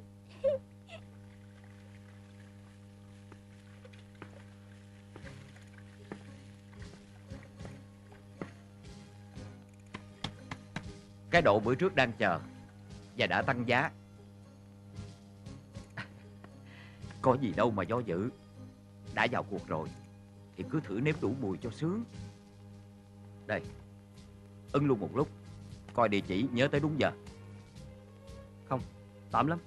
Cái độ bữa trước đang chờ và đã tăng giá. Có gì đâu mà do dự. Đã vào cuộc rồi thì cứ thử nếm đủ mùi cho sướng. Đây, ưng luôn một lúc. Coi địa chỉ nhớ tới đúng giờ. Không, tạm lắm.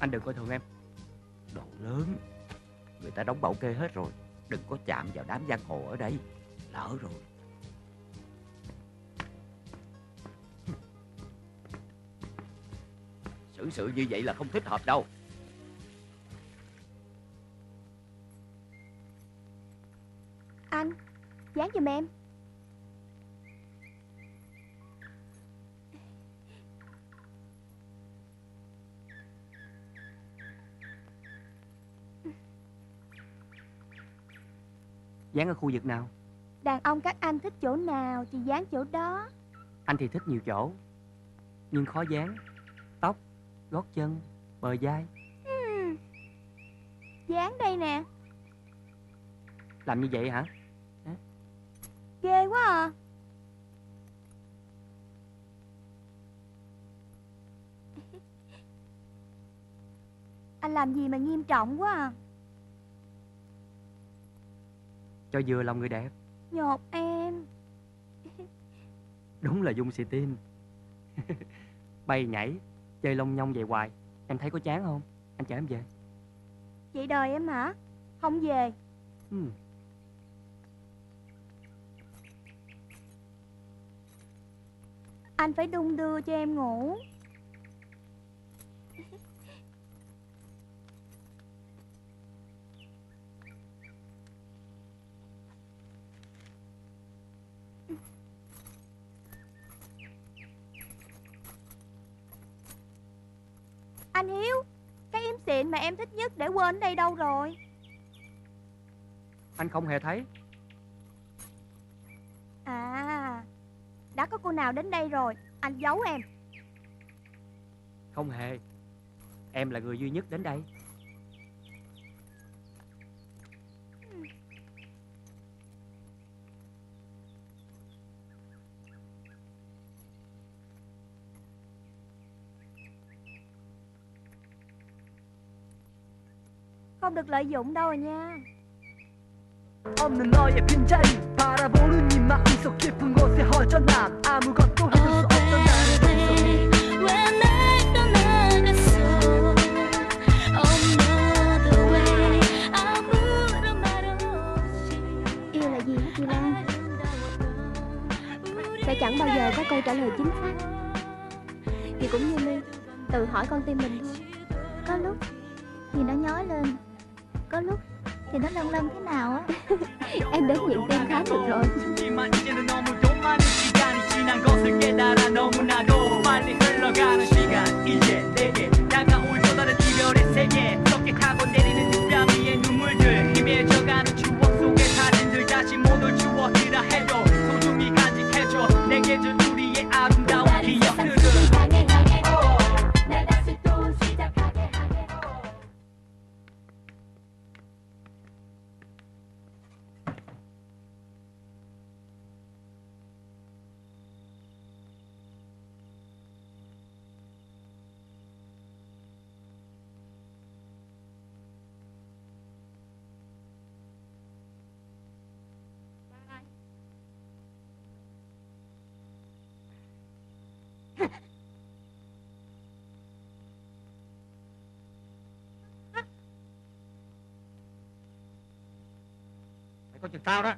Anh đừng coi thường em. Đồ lớn, người ta đóng bảo kê hết rồi. Đừng có chạm vào đám giang hồ ở đây. Lỡ rồi. Xử sự như vậy là không thích hợp đâu. Anh, dán giùm em. Dán ở khu vực nào? Đàn ông các anh thích chỗ nào thì dán chỗ đó. Anh thì thích nhiều chỗ, nhưng khó dán. Tóc, gót chân, bờ vai. Dán đây nè. Làm như vậy hả? Ghê quá à. Anh làm gì mà nghiêm trọng quá à. Cho vừa lòng người đẹp. Nhột em. Đúng là Dung xì tin. Bay nhảy, chơi lông nhông về hoài. Em thấy có chán không? Anh chở em về. Vậy đời em hả? Không về. Anh phải đung đưa cho em ngủ. Anh Hiếu, cái yếm xịn mà em thích nhất để quên ở đây đâu rồi? Anh không hề thấy. À, đã có cô nào đến đây rồi, anh giấu em. Không hề. Em là người duy nhất đến đây. Không được lợi dụng đâu rồi nha. 없는 너의 빈자리 바라보는 이 마음 속 깊은 곳에 허전함 아무것도 해줄 수 없던 나를 왜 날 떠나갔어 Another way 아무런 말 없이 Yêu là gì hả chị Lan? Sẽ chẳng bao giờ có câu trả lời chính xác. Chị cũng như Ly, tự hỏi con tim mình thôi. Có lúc thì nó nhói lên, có lúc thì nó lân lân thế nào á. Em đến viện tim khám được rồi. coi chừng tao đó.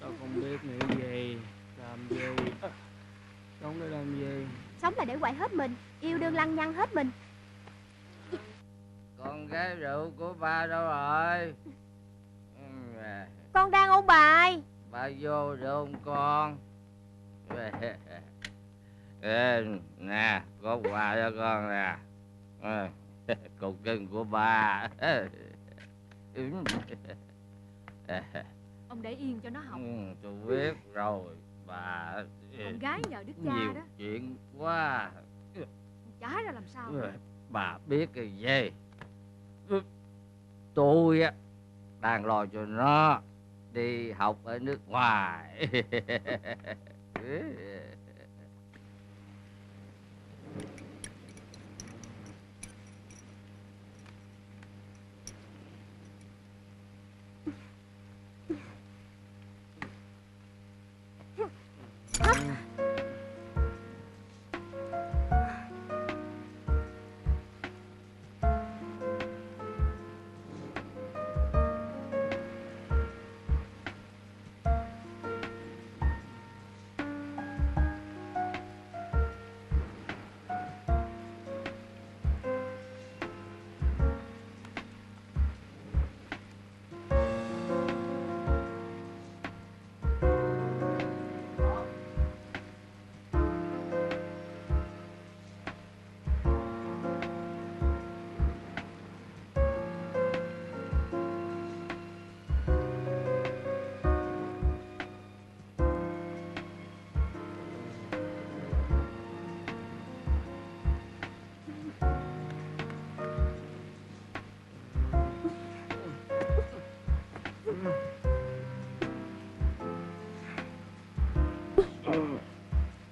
Tao không biết nghĩ gì, làm gì. Sống để làm gì? Sống là để quậy hết mình, yêu đương lăng nhăng hết mình. Con gái rượu của ba đâu rồi? Con đang ôn bài. Ba vô được không con? Nè, có quà cho con nè. Cục cưng của ba. Ông để yên cho nó học. Tôi biết rồi bà. Con gái nhờ đức cha nhiều đó. Chuyện quá. Chả ra làm sao. Bà biết cái gì. Tôi á đang lo cho nó đi học ở nước ngoài.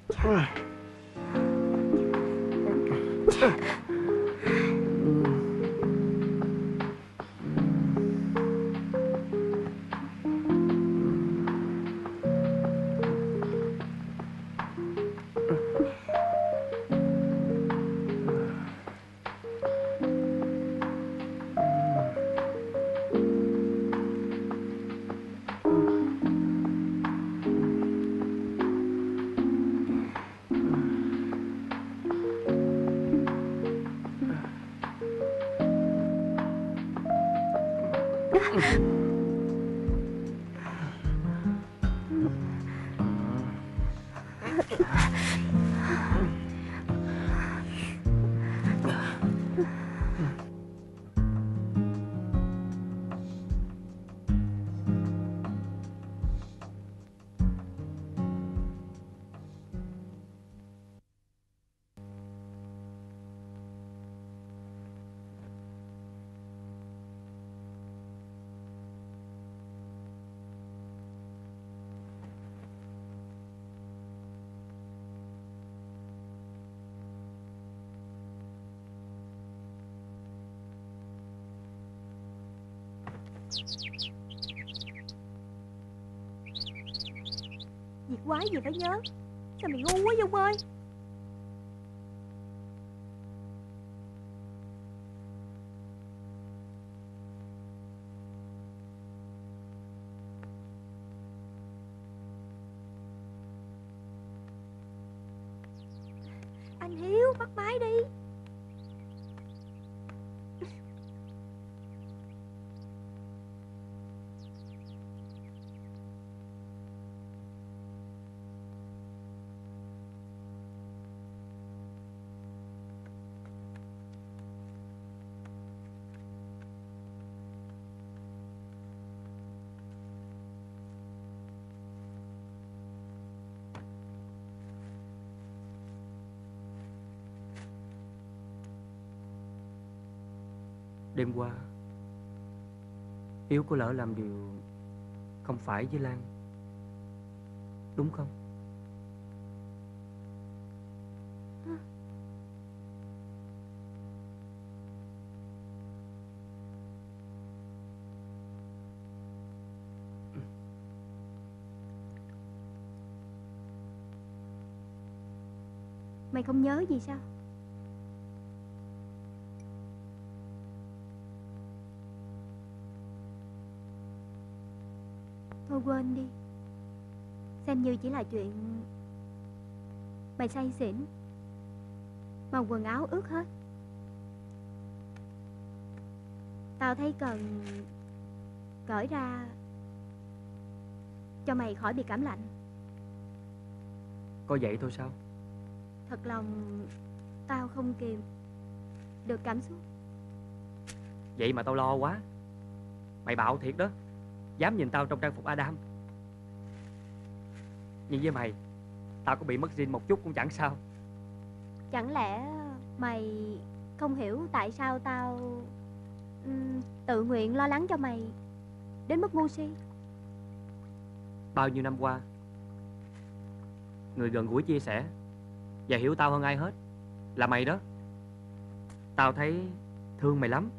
Việc quái gì phải nhớ. Sao mày ngu quá Dung ơi. Anh Hiếu bắt máy đi. Đêm qua Hiếu có lỡ làm điều không phải với Lan, đúng không? Mày không nhớ gì sao? Thôi quên đi, xem như chỉ là chuyện mày say xỉn mà quần áo ướt hết. Tao thấy cần cởi ra cho mày khỏi bị cảm lạnh. Có vậy thôi sao? Thật lòng tao không kìm được cảm xúc. Vậy mà tao lo quá. Mày bạo thiệt đó, dám nhìn tao trong trang phục Adam. Nhưng với mày, tao có bị mất zin một chút cũng chẳng sao. Chẳng lẽ mày không hiểu tại sao tao tự nguyện lo lắng cho mày đến mức ngu si? Bao nhiêu năm qua, người gần gũi chia sẻ và hiểu tao hơn ai hết là mày đó. Tao thấy thương mày lắm.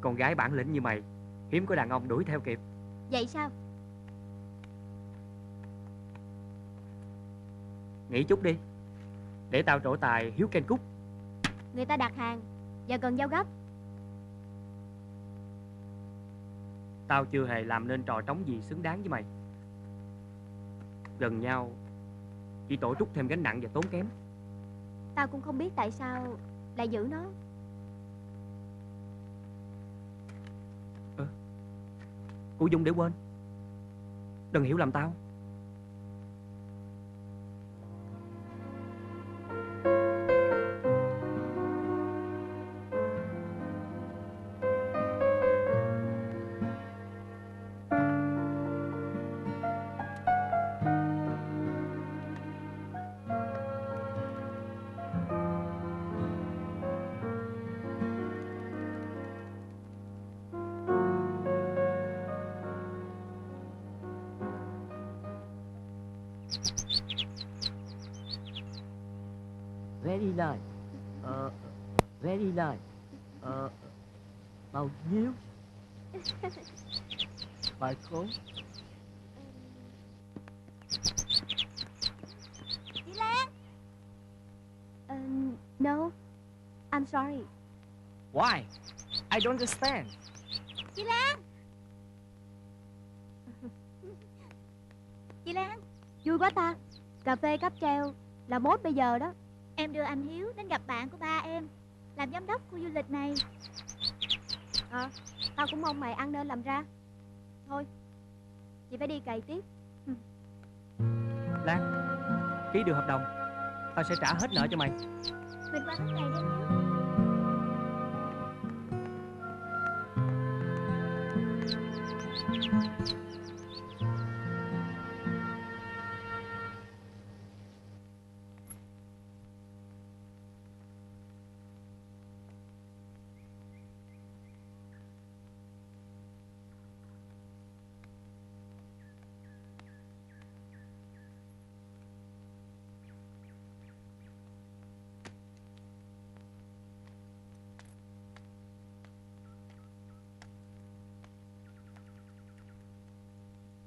Con gái bản lĩnh như mày hiếm có đàn ông đuổi theo kịp. Vậy sao? Nghĩ chút đi, để tao trổ tài Hiếu Ken Cúc. Người ta đặt hàng và cần giao gấp. Tao chưa hề làm nên trò trống gì xứng đáng với mày. Gần nhau chỉ tổ trút thêm gánh nặng và tốn kém. Tao cũng không biết tại sao lại giữ nó. Cô dùng để quên. Đừng hiểu lầm tao. Màu díu bài khốn. Chị Lan. No, I'm sorry. Why? I don't understand. Chị Lan. Chị Lan, vui quá ta. Cà phê cáp treo là mốt bây giờ đó. Em đưa anh Hiếu đến gặp bạn của ba em, làm giám đốc của du lịch này. Tao cũng mong mày ăn nên làm ra. Thôi, chị phải đi cày tiếp. Lan, ký được hợp đồng, tao sẽ trả hết nợ cho mày. Mình qua tháng này đi.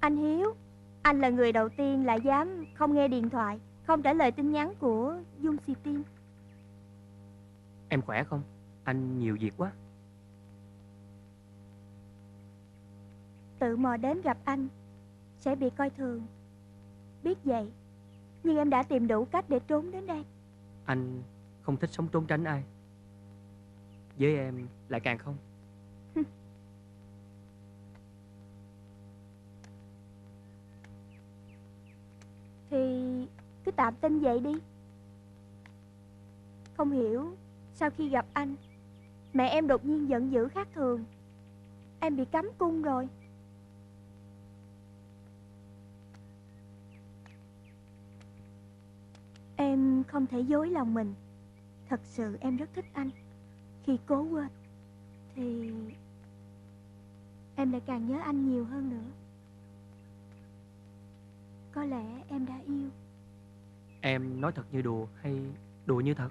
Anh Hiếu, anh là người đầu tiên lại dám không nghe điện thoại, không trả lời tin nhắn của Dung Sì Tiên. Em khỏe không? Anh nhiều việc quá. Tự mò đến gặp anh sẽ bị coi thường, biết vậy. Nhưng em đã tìm đủ cách để trốn đến đây. Anh không thích sống trốn tránh ai, với em lại càng không. Thì cứ tạm tin vậy đi. Không hiểu sau khi gặp anh, mẹ em đột nhiên giận dữ khác thường. Em bị cấm cung rồi. Em không thể dối lòng mình. Thật sự em rất thích anh. Khi cố quên thì em lại càng nhớ anh nhiều hơn nữa. Có lẽ em đã yêu. Em nói thật như đùa hay đùa như thật?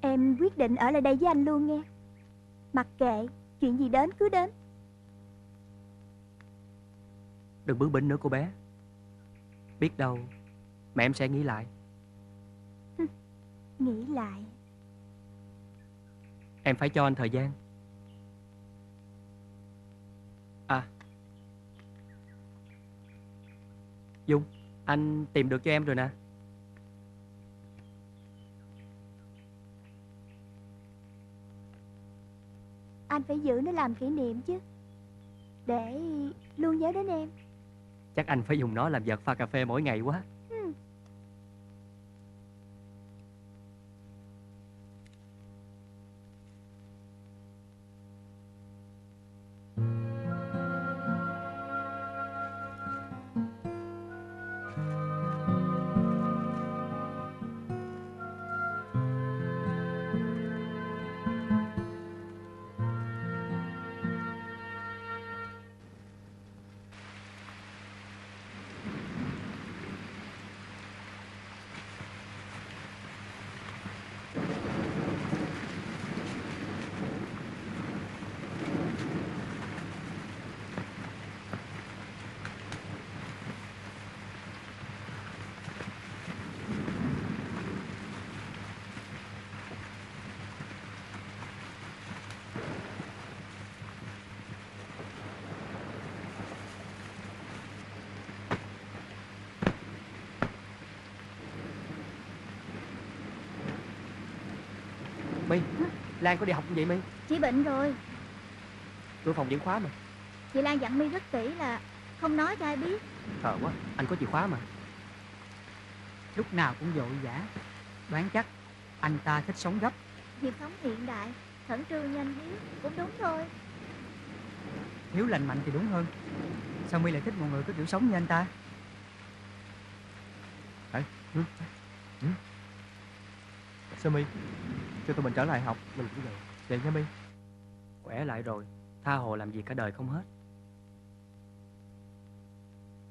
Em quyết định ở lại đây với anh luôn nghe. Mặc kệ chuyện gì đến cứ đến. Đừng bướng bỉnh nữa cô bé. Biết đâu mẹ em sẽ nghĩ lại. Nghĩ lại? Em phải cho anh thời gian. À Dung, anh tìm được cho em rồi nè. Anh phải giữ nó làm kỷ niệm chứ, để luôn nhớ đến em. Chắc anh phải dùng nó làm vật pha cà phê mỗi ngày quá. My, Lan có đi học không vậy My? Chị bệnh rồi. Cửa phòng vẫn khóa mà. Chị Lan dặn My rất kỹ là không nói cho ai biết. Sợ quá, anh có chìa khóa mà. Lúc nào cũng vội vã. Đoán chắc anh ta thích sống gấp. Nhịp sống hiện đại, khẩn trương nhanh Hiếu cũng đúng thôi. Hiếu lành mạnh thì đúng hơn. Sao My lại thích một người có kiểu sống như anh ta? Sao My? Cho tụi mình trở lại học, mình cũng vậy. Vậy nha My. Khỏe lại rồi, tha hồ làm gì cả đời không hết.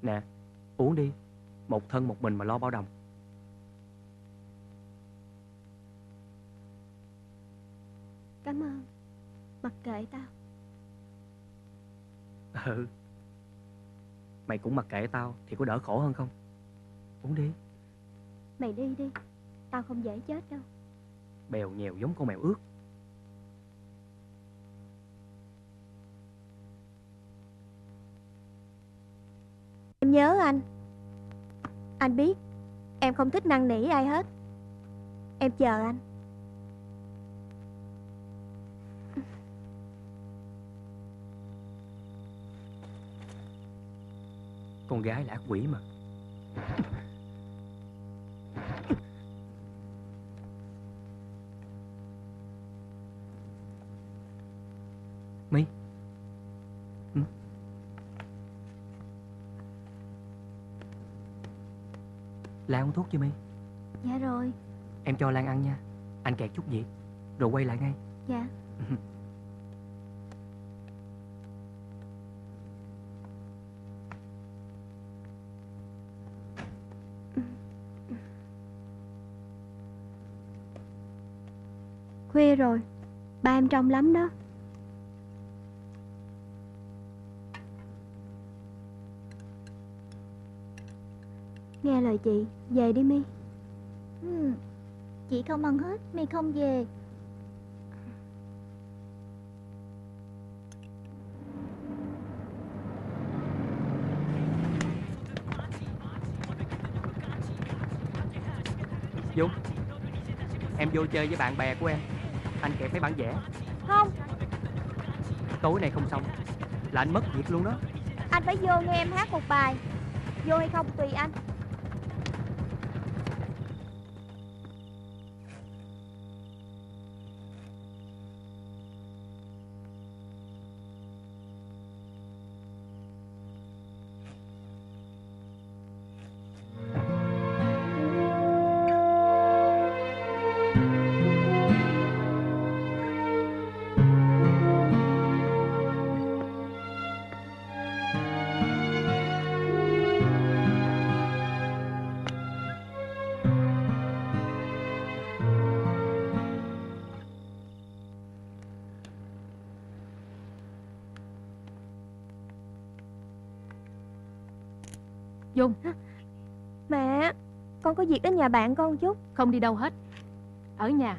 Nè, uống đi. Một thân một mình mà lo bao đồng. Cảm ơn. Mặc kệ tao. Ừ. Mày cũng mặc kệ tao thì có đỡ khổ hơn không? Uống đi. Mày đi đi, tao không dễ chết đâu. Bèo nhèo giống con mèo ướt. Em nhớ anh. Anh biết em không thích năn nỉ ai hết. Em chờ anh. Con gái là ác quỷ mà. My. Lan uống thuốc chưa My? Dạ rồi. Em cho Lan ăn nha. Anh kẹt chút gì rồi quay lại ngay. Dạ. Khuya rồi, ba em trông lắm đó. Nghe lời chị, về đi My. Chị không ăn hết, My không về. Dung, em vô chơi với bạn bè của em. Anh kẹp mấy bản vẽ. Không. Tối nay không xong là anh mất việc luôn đó. Anh phải vô nghe em hát một bài. Vô hay không tùy anh. Dung. Mẹ, con có việc đến nhà bạn con chút. Không đi đâu hết, ở nhà.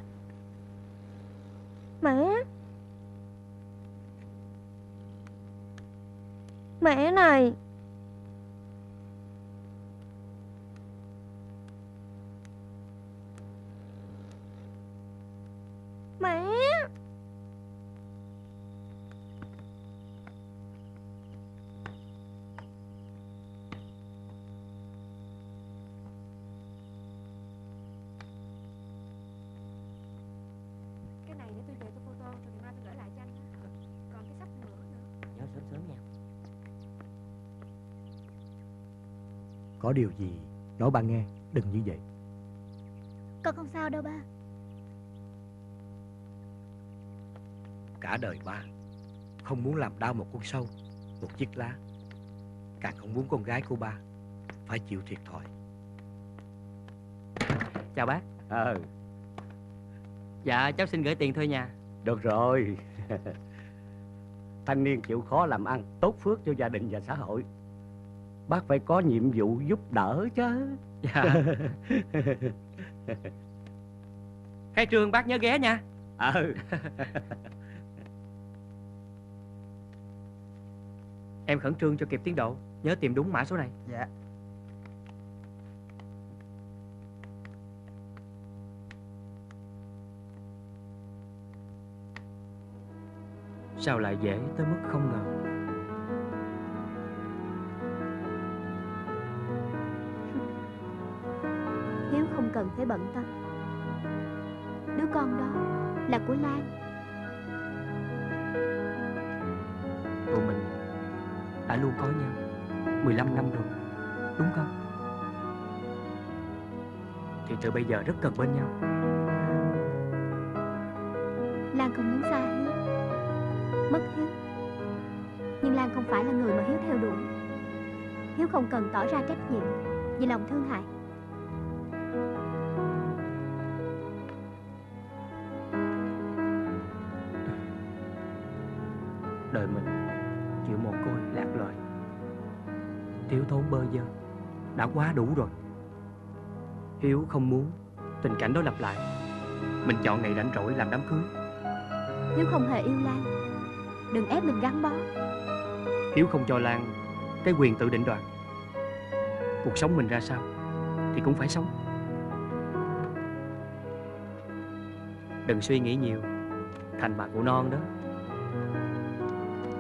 Mẹ này. Có điều gì nói ba nghe, đừng như vậy. Con không sao đâu ba. Cả đời ba không muốn làm đau một con sâu, một chiếc lá, càng không muốn con gái của ba phải chịu thiệt thòi. Chào bác. Dạ cháu xin gửi tiền thuê nhà. Được rồi. Thanh niên chịu khó làm ăn, tốt phước cho gia đình và xã hội. Bác phải có nhiệm vụ giúp đỡ chứ. Dạ. Khai trương bác nhớ ghé nha. Em khẩn trương cho kịp tiến độ, nhớ tìm đúng mã số này. Dạ. Sao lại dễ tới mức không ngờ. Hiếu không cần phải bận tâm. Đứa con đó là của Lan. Tụi mình đã luôn có nhau 15 năm rồi, đúng không? Thì từ bây giờ rất cần bên nhau. Lan không muốn xa Hiếu, mất Hiếu. Nhưng Lan không phải là người mà Hiếu theo đuổi. Hiếu không cần tỏ ra trách nhiệm vì lòng thương hại. Đời mình chịu mồ côi lạc lời, thiếu thốn bơ vơ đã quá đủ rồi. Hiếu không muốn tình cảnh đó lặp lại. Mình chọn ngày rảnh rỗi làm đám cưới. Hiếu không hề yêu Lan, đừng ép mình gắn bó. Hiếu không cho Lan cái quyền tự định đoạt cuộc sống mình ra sao thì cũng phải sống. Đừng suy nghĩ nhiều, thành bà cụ non đó,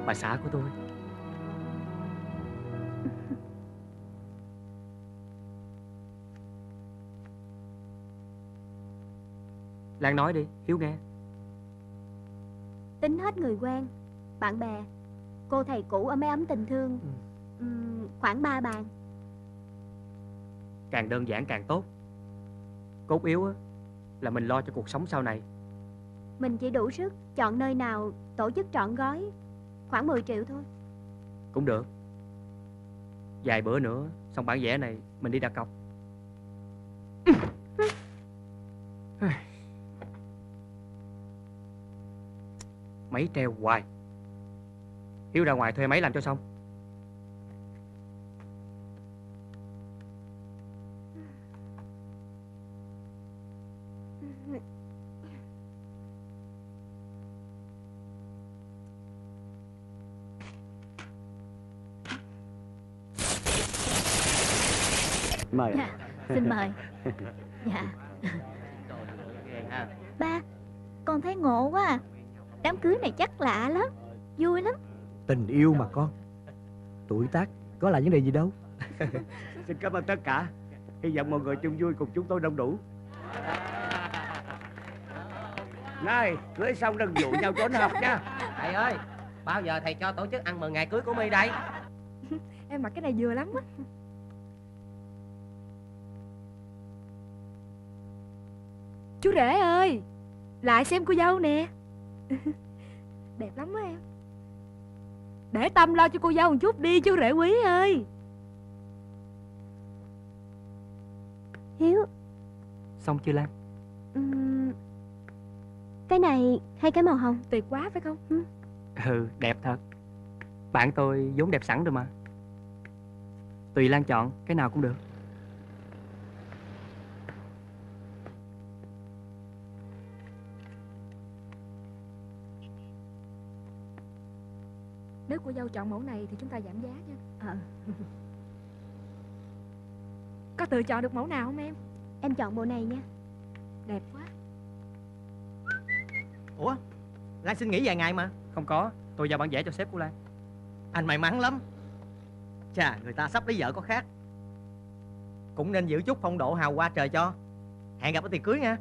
bà xã của tôi. Lan nói đi, Hiếu nghe. Tính hết người quen, bạn bè, cô thầy cũ ở mấy ấm tình thương, khoảng 3 bàn. Càng đơn giản càng tốt. Cốt yếu là mình lo cho cuộc sống sau này. Mình chỉ đủ sức chọn nơi nào tổ chức trọn gói, khoảng 10 triệu thôi. Cũng được. Vài bữa nữa xong bản vẽ này mình đi đặt cọc. Máy treo hoài. Hiếu ra ngoài thuê máy làm cho xong. Mời. Dạ, xin mời. Dạ. Ba, con thấy ngộ quá à. Đám cưới này chắc lạ lắm, vui lắm. Tình yêu mà con, tuổi tác có là vấn đề gì đâu. Xin cảm ơn tất cả. Hy vọng mọi người chung vui cùng chúng tôi đông đủ. Này, cưới xong đừng dụ nhau trốn học nha. Thầy ơi, bao giờ thầy cho tổ chức ăn mừng ngày cưới của My đây? Em mặc cái này vừa lắm á. Chú rể ơi, lại xem cô dâu nè. Đẹp lắm đó em. Để Tâm lo cho cô dâu một chút đi chú rể quý ơi. Hiếu, xong chưa Lan? Cái này hay cái màu hồng? Tuyệt quá phải không? Ừ, đẹp thật. Bạn tôi vốn đẹp sẵn rồi mà. tùy Lan chọn, cái nào cũng được. Nếu cô dâu chọn mẫu này thì chúng ta giảm giá nha. Có tự chọn được mẫu nào không em? Em chọn mẫu này nha. Đẹp quá. Ủa, Lan xin nghỉ vài ngày mà. Không có, tôi giao bản vẽ cho sếp của Lan. Anh may mắn lắm. Chà, người ta sắp lấy vợ có khác. Cũng nên giữ chút phong độ hào hoa trời cho. Hẹn gặp ở tiệc cưới nha.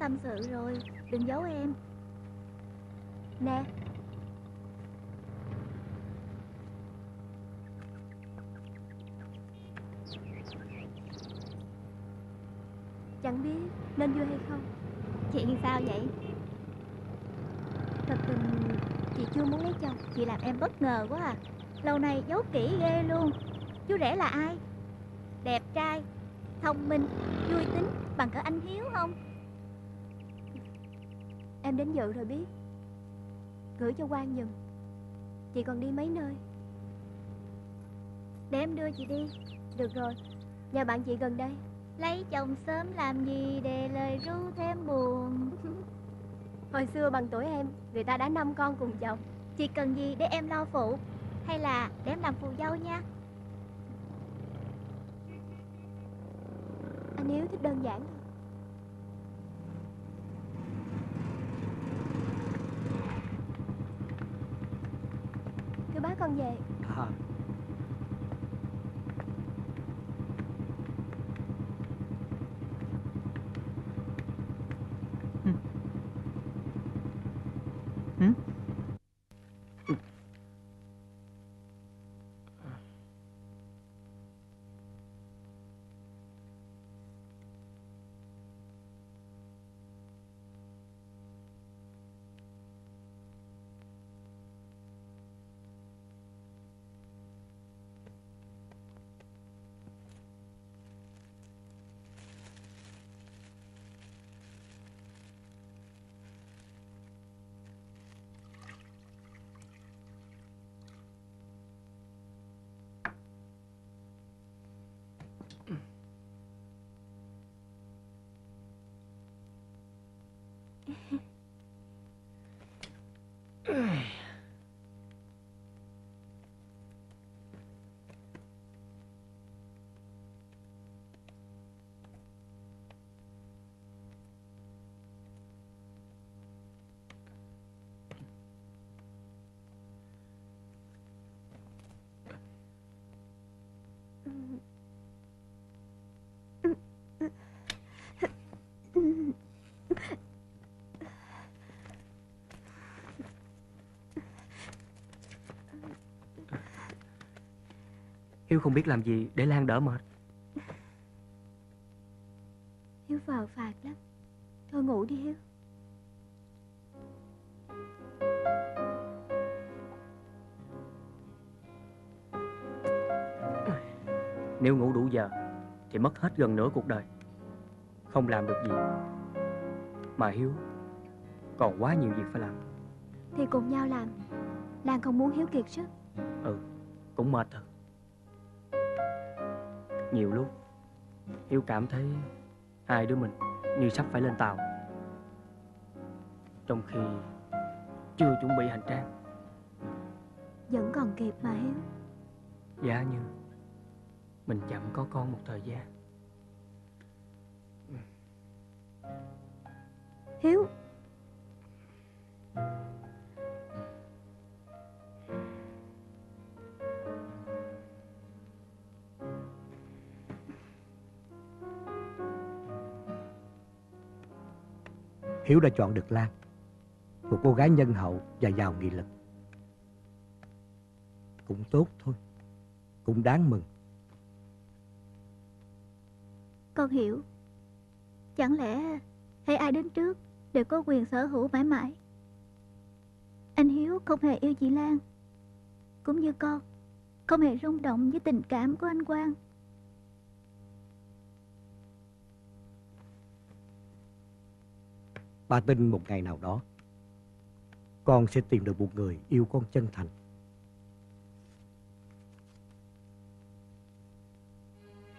Tâm sự rồi, đừng giấu em. Nè, chẳng biết nên vui hay không. Chị sao vậy? Thật tình chị chưa muốn lấy chồng. Chị làm em bất ngờ quá à. Lâu nay giấu kỹ ghê luôn. Chú rể là ai? Đẹp trai, thông minh, vui tính bằng cả anh Hiếu không? Em đến dự rồi biết. Gửi cho Quang giùm. Chị còn đi mấy nơi. Để em đưa chị đi. Được rồi, nhà bạn chị gần đây. Lấy chồng sớm làm gì để lời ru thêm buồn. Hồi xưa bằng tuổi em, người ta đã 5 con cùng chồng. Chị cần gì để em lo phụ. Hay là để em làm phù dâu nha. Anh Hiếu thích đơn giản. Bác con về. Hiếu không biết làm gì để Lan đỡ mệt. Hiếu phờ phạt lắm. Thôi ngủ đi Hiếu. Nếu ngủ đủ giờ thì mất hết gần nửa cuộc đời. Không làm được gì. Mà Hiếu còn quá nhiều việc phải làm. Thì cùng nhau làm. Lan không muốn Hiếu kiệt sức. Ừ, cũng mệt thật. Nhiều lúc Hiếu cảm thấy hai đứa mình như sắp phải lên tàu, trong khi chưa chuẩn bị hành trang. Vẫn còn kịp mà Hiếu. Giá như mình chậm có con một thời gian. Hiếu, Hiếu đã chọn được Lan, một cô gái nhân hậu và giàu nghị lực. Cũng tốt thôi, cũng đáng mừng. Con hiểu. Chẳng lẽ hễ ai đến trước đều có quyền sở hữu mãi mãi? Anh Hiếu không hề yêu chị Lan, cũng như con không hề rung động với tình cảm của anh Quang. Ba tin một ngày nào đó con sẽ tìm được một người yêu con chân thành.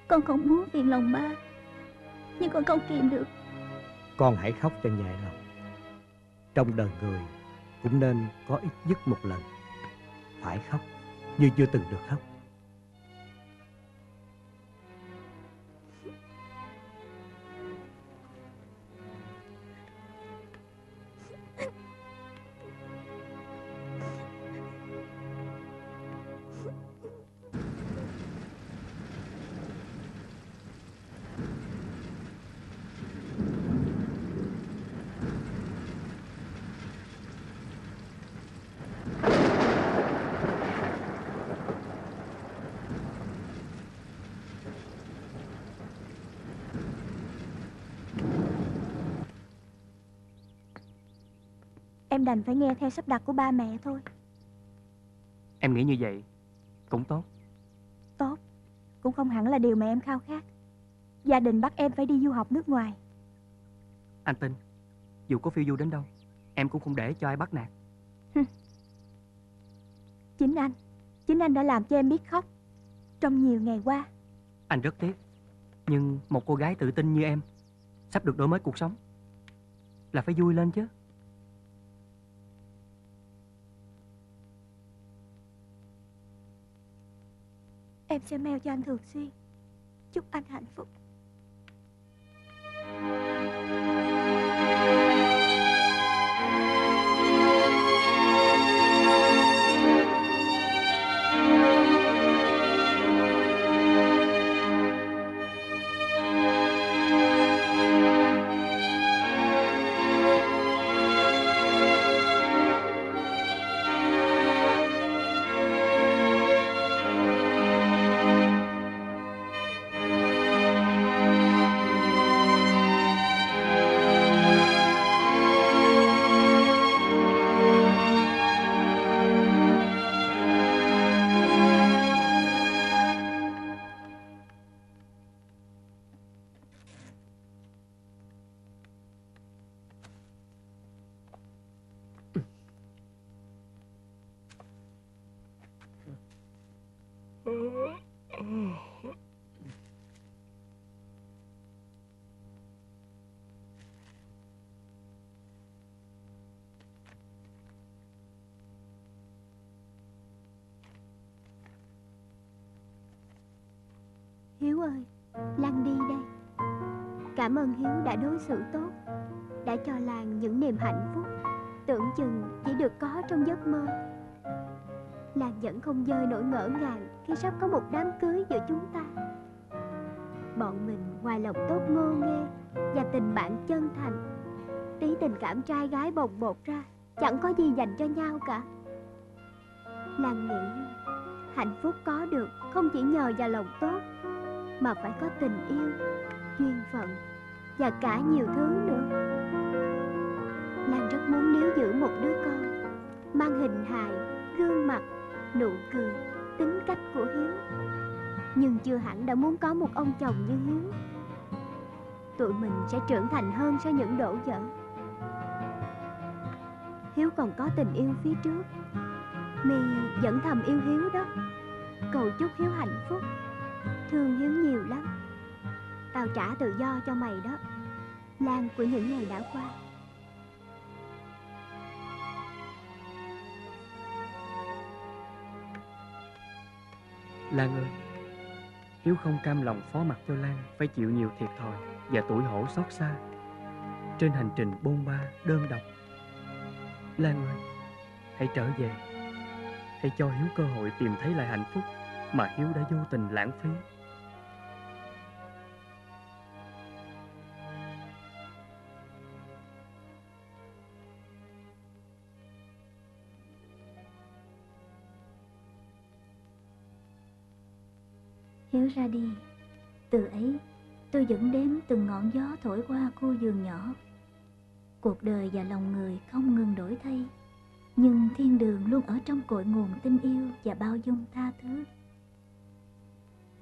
Con không muốn phiền lòng ba, nhưng con không kìm được. Con hãy khóc cho nhẹ lòng. Trong đời người cũng nên có ít nhất một lần phải khóc như chưa từng được khóc. Em đành phải nghe theo sắp đặt của ba mẹ thôi. Em nghĩ như vậy cũng tốt. Tốt cũng không hẳn là điều mà em khao khát. Gia đình bắt em phải đi du học nước ngoài. Anh tin dù có phiêu du đến đâu, em cũng không để cho ai bắt nạt. Chính anh đã làm cho em biết khóc trong nhiều ngày qua. Anh rất tiếc, nhưng một cô gái tự tin như em sắp được đổi mới cuộc sống là phải vui lên chứ. Em sẽ mail cho anh thường xuyên. Chúc anh hạnh phúc. Hiếu ơi, Lan đi đây. Cảm ơn Hiếu đã đối xử tốt, đã cho Lan những niềm hạnh phúc tưởng chừng chỉ được có trong giấc mơ. Lan vẫn không dơi nỗi ngỡ ngàng khi sắp có một đám cưới giữa chúng ta. Bọn mình ngoài lòng tốt ngô nghê và tình bạn chân thành, tí tình cảm trai gái bồng bột ra chẳng có gì dành cho nhau cả. Lan nghĩ hạnh phúc có được không chỉ nhờ vào lòng tốt, mà phải có tình yêu, duyên phận và cả nhiều thứ nữa. Lan rất muốn níu giữ một đứa con mang hình hài, gương mặt, nụ cười, tính cách của Hiếu, nhưng chưa hẳn đã muốn có một ông chồng như Hiếu. Tụi mình sẽ trưởng thành hơn sau những đổ vỡ. Hiếu còn có tình yêu phía trước. My vẫn thầm yêu Hiếu đó. Cầu chúc Hiếu hạnh phúc. Thương Hiếu nhiều lắm. Tao trả tự do cho mày đó, Lan của những ngày đã qua. Lan ơi, Hiếu không cam lòng phó mặc cho Lan phải chịu nhiều thiệt thòi và tủi hổ xót xa trên hành trình bôn ba đơn độc. Lan ơi, hãy trở về, hãy cho Hiếu cơ hội tìm thấy lại hạnh phúc mà Hiếu đã vô tình lãng phí. Hiếu ra đi. Từ ấy tôi vẫn đếm từng ngọn gió thổi qua khu vườn nhỏ. Cuộc đời và lòng người không ngừng đổi thay, nhưng thiên đường luôn ở trong cội nguồn tình yêu và bao dung tha thứ.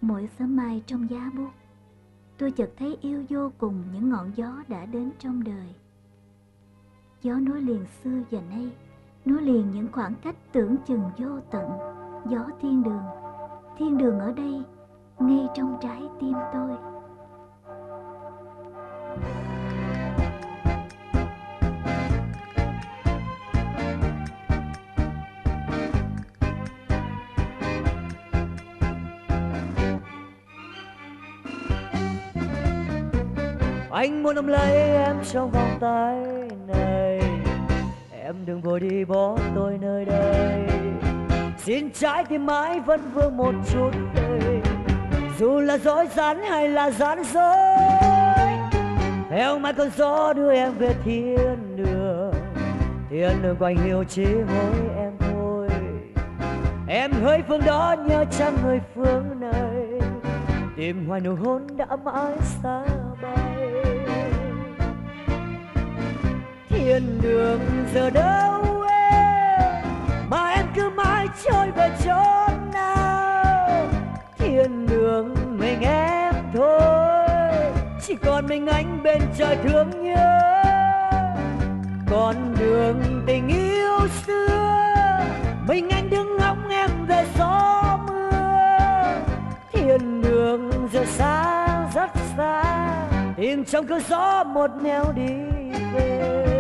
Mỗi sớm mai trong giá buốt, tôi chợt thấy yêu vô cùng những ngọn gió đã đến trong đời. Gió nối liền xưa và nay, nối liền những khoảng cách tưởng chừng vô tận. Gió thiên đường ở đây, ngay trong trái tim tôi. Anh muốn ôm lấy em trong vòng tay này, em đừng vội đi bỏ tôi nơi đây. Xin trái tim mãi vẫn vương một chút đây, dù là dối rắn hay là rắn rối. Theo mãi con gió đưa em về thiên đường của anh Hiếu chỉ mỗi em thôi. Em hỡi phương đó nhớ chăng người phương này, tìm hoài nụ hôn đã mãi xa bay. Thiên đường giờ đâu em, mà em cứ mãi trôi về chỗ nào? Thiên đường mình em thôi, chỉ còn mình anh bên trời thương nhớ. Con đường tình yêu xưa, mình anh đứng ngóng em về gió mưa. Thiên đường giờ xa rất xa, tìm trong cơn gió một nẻo đi về.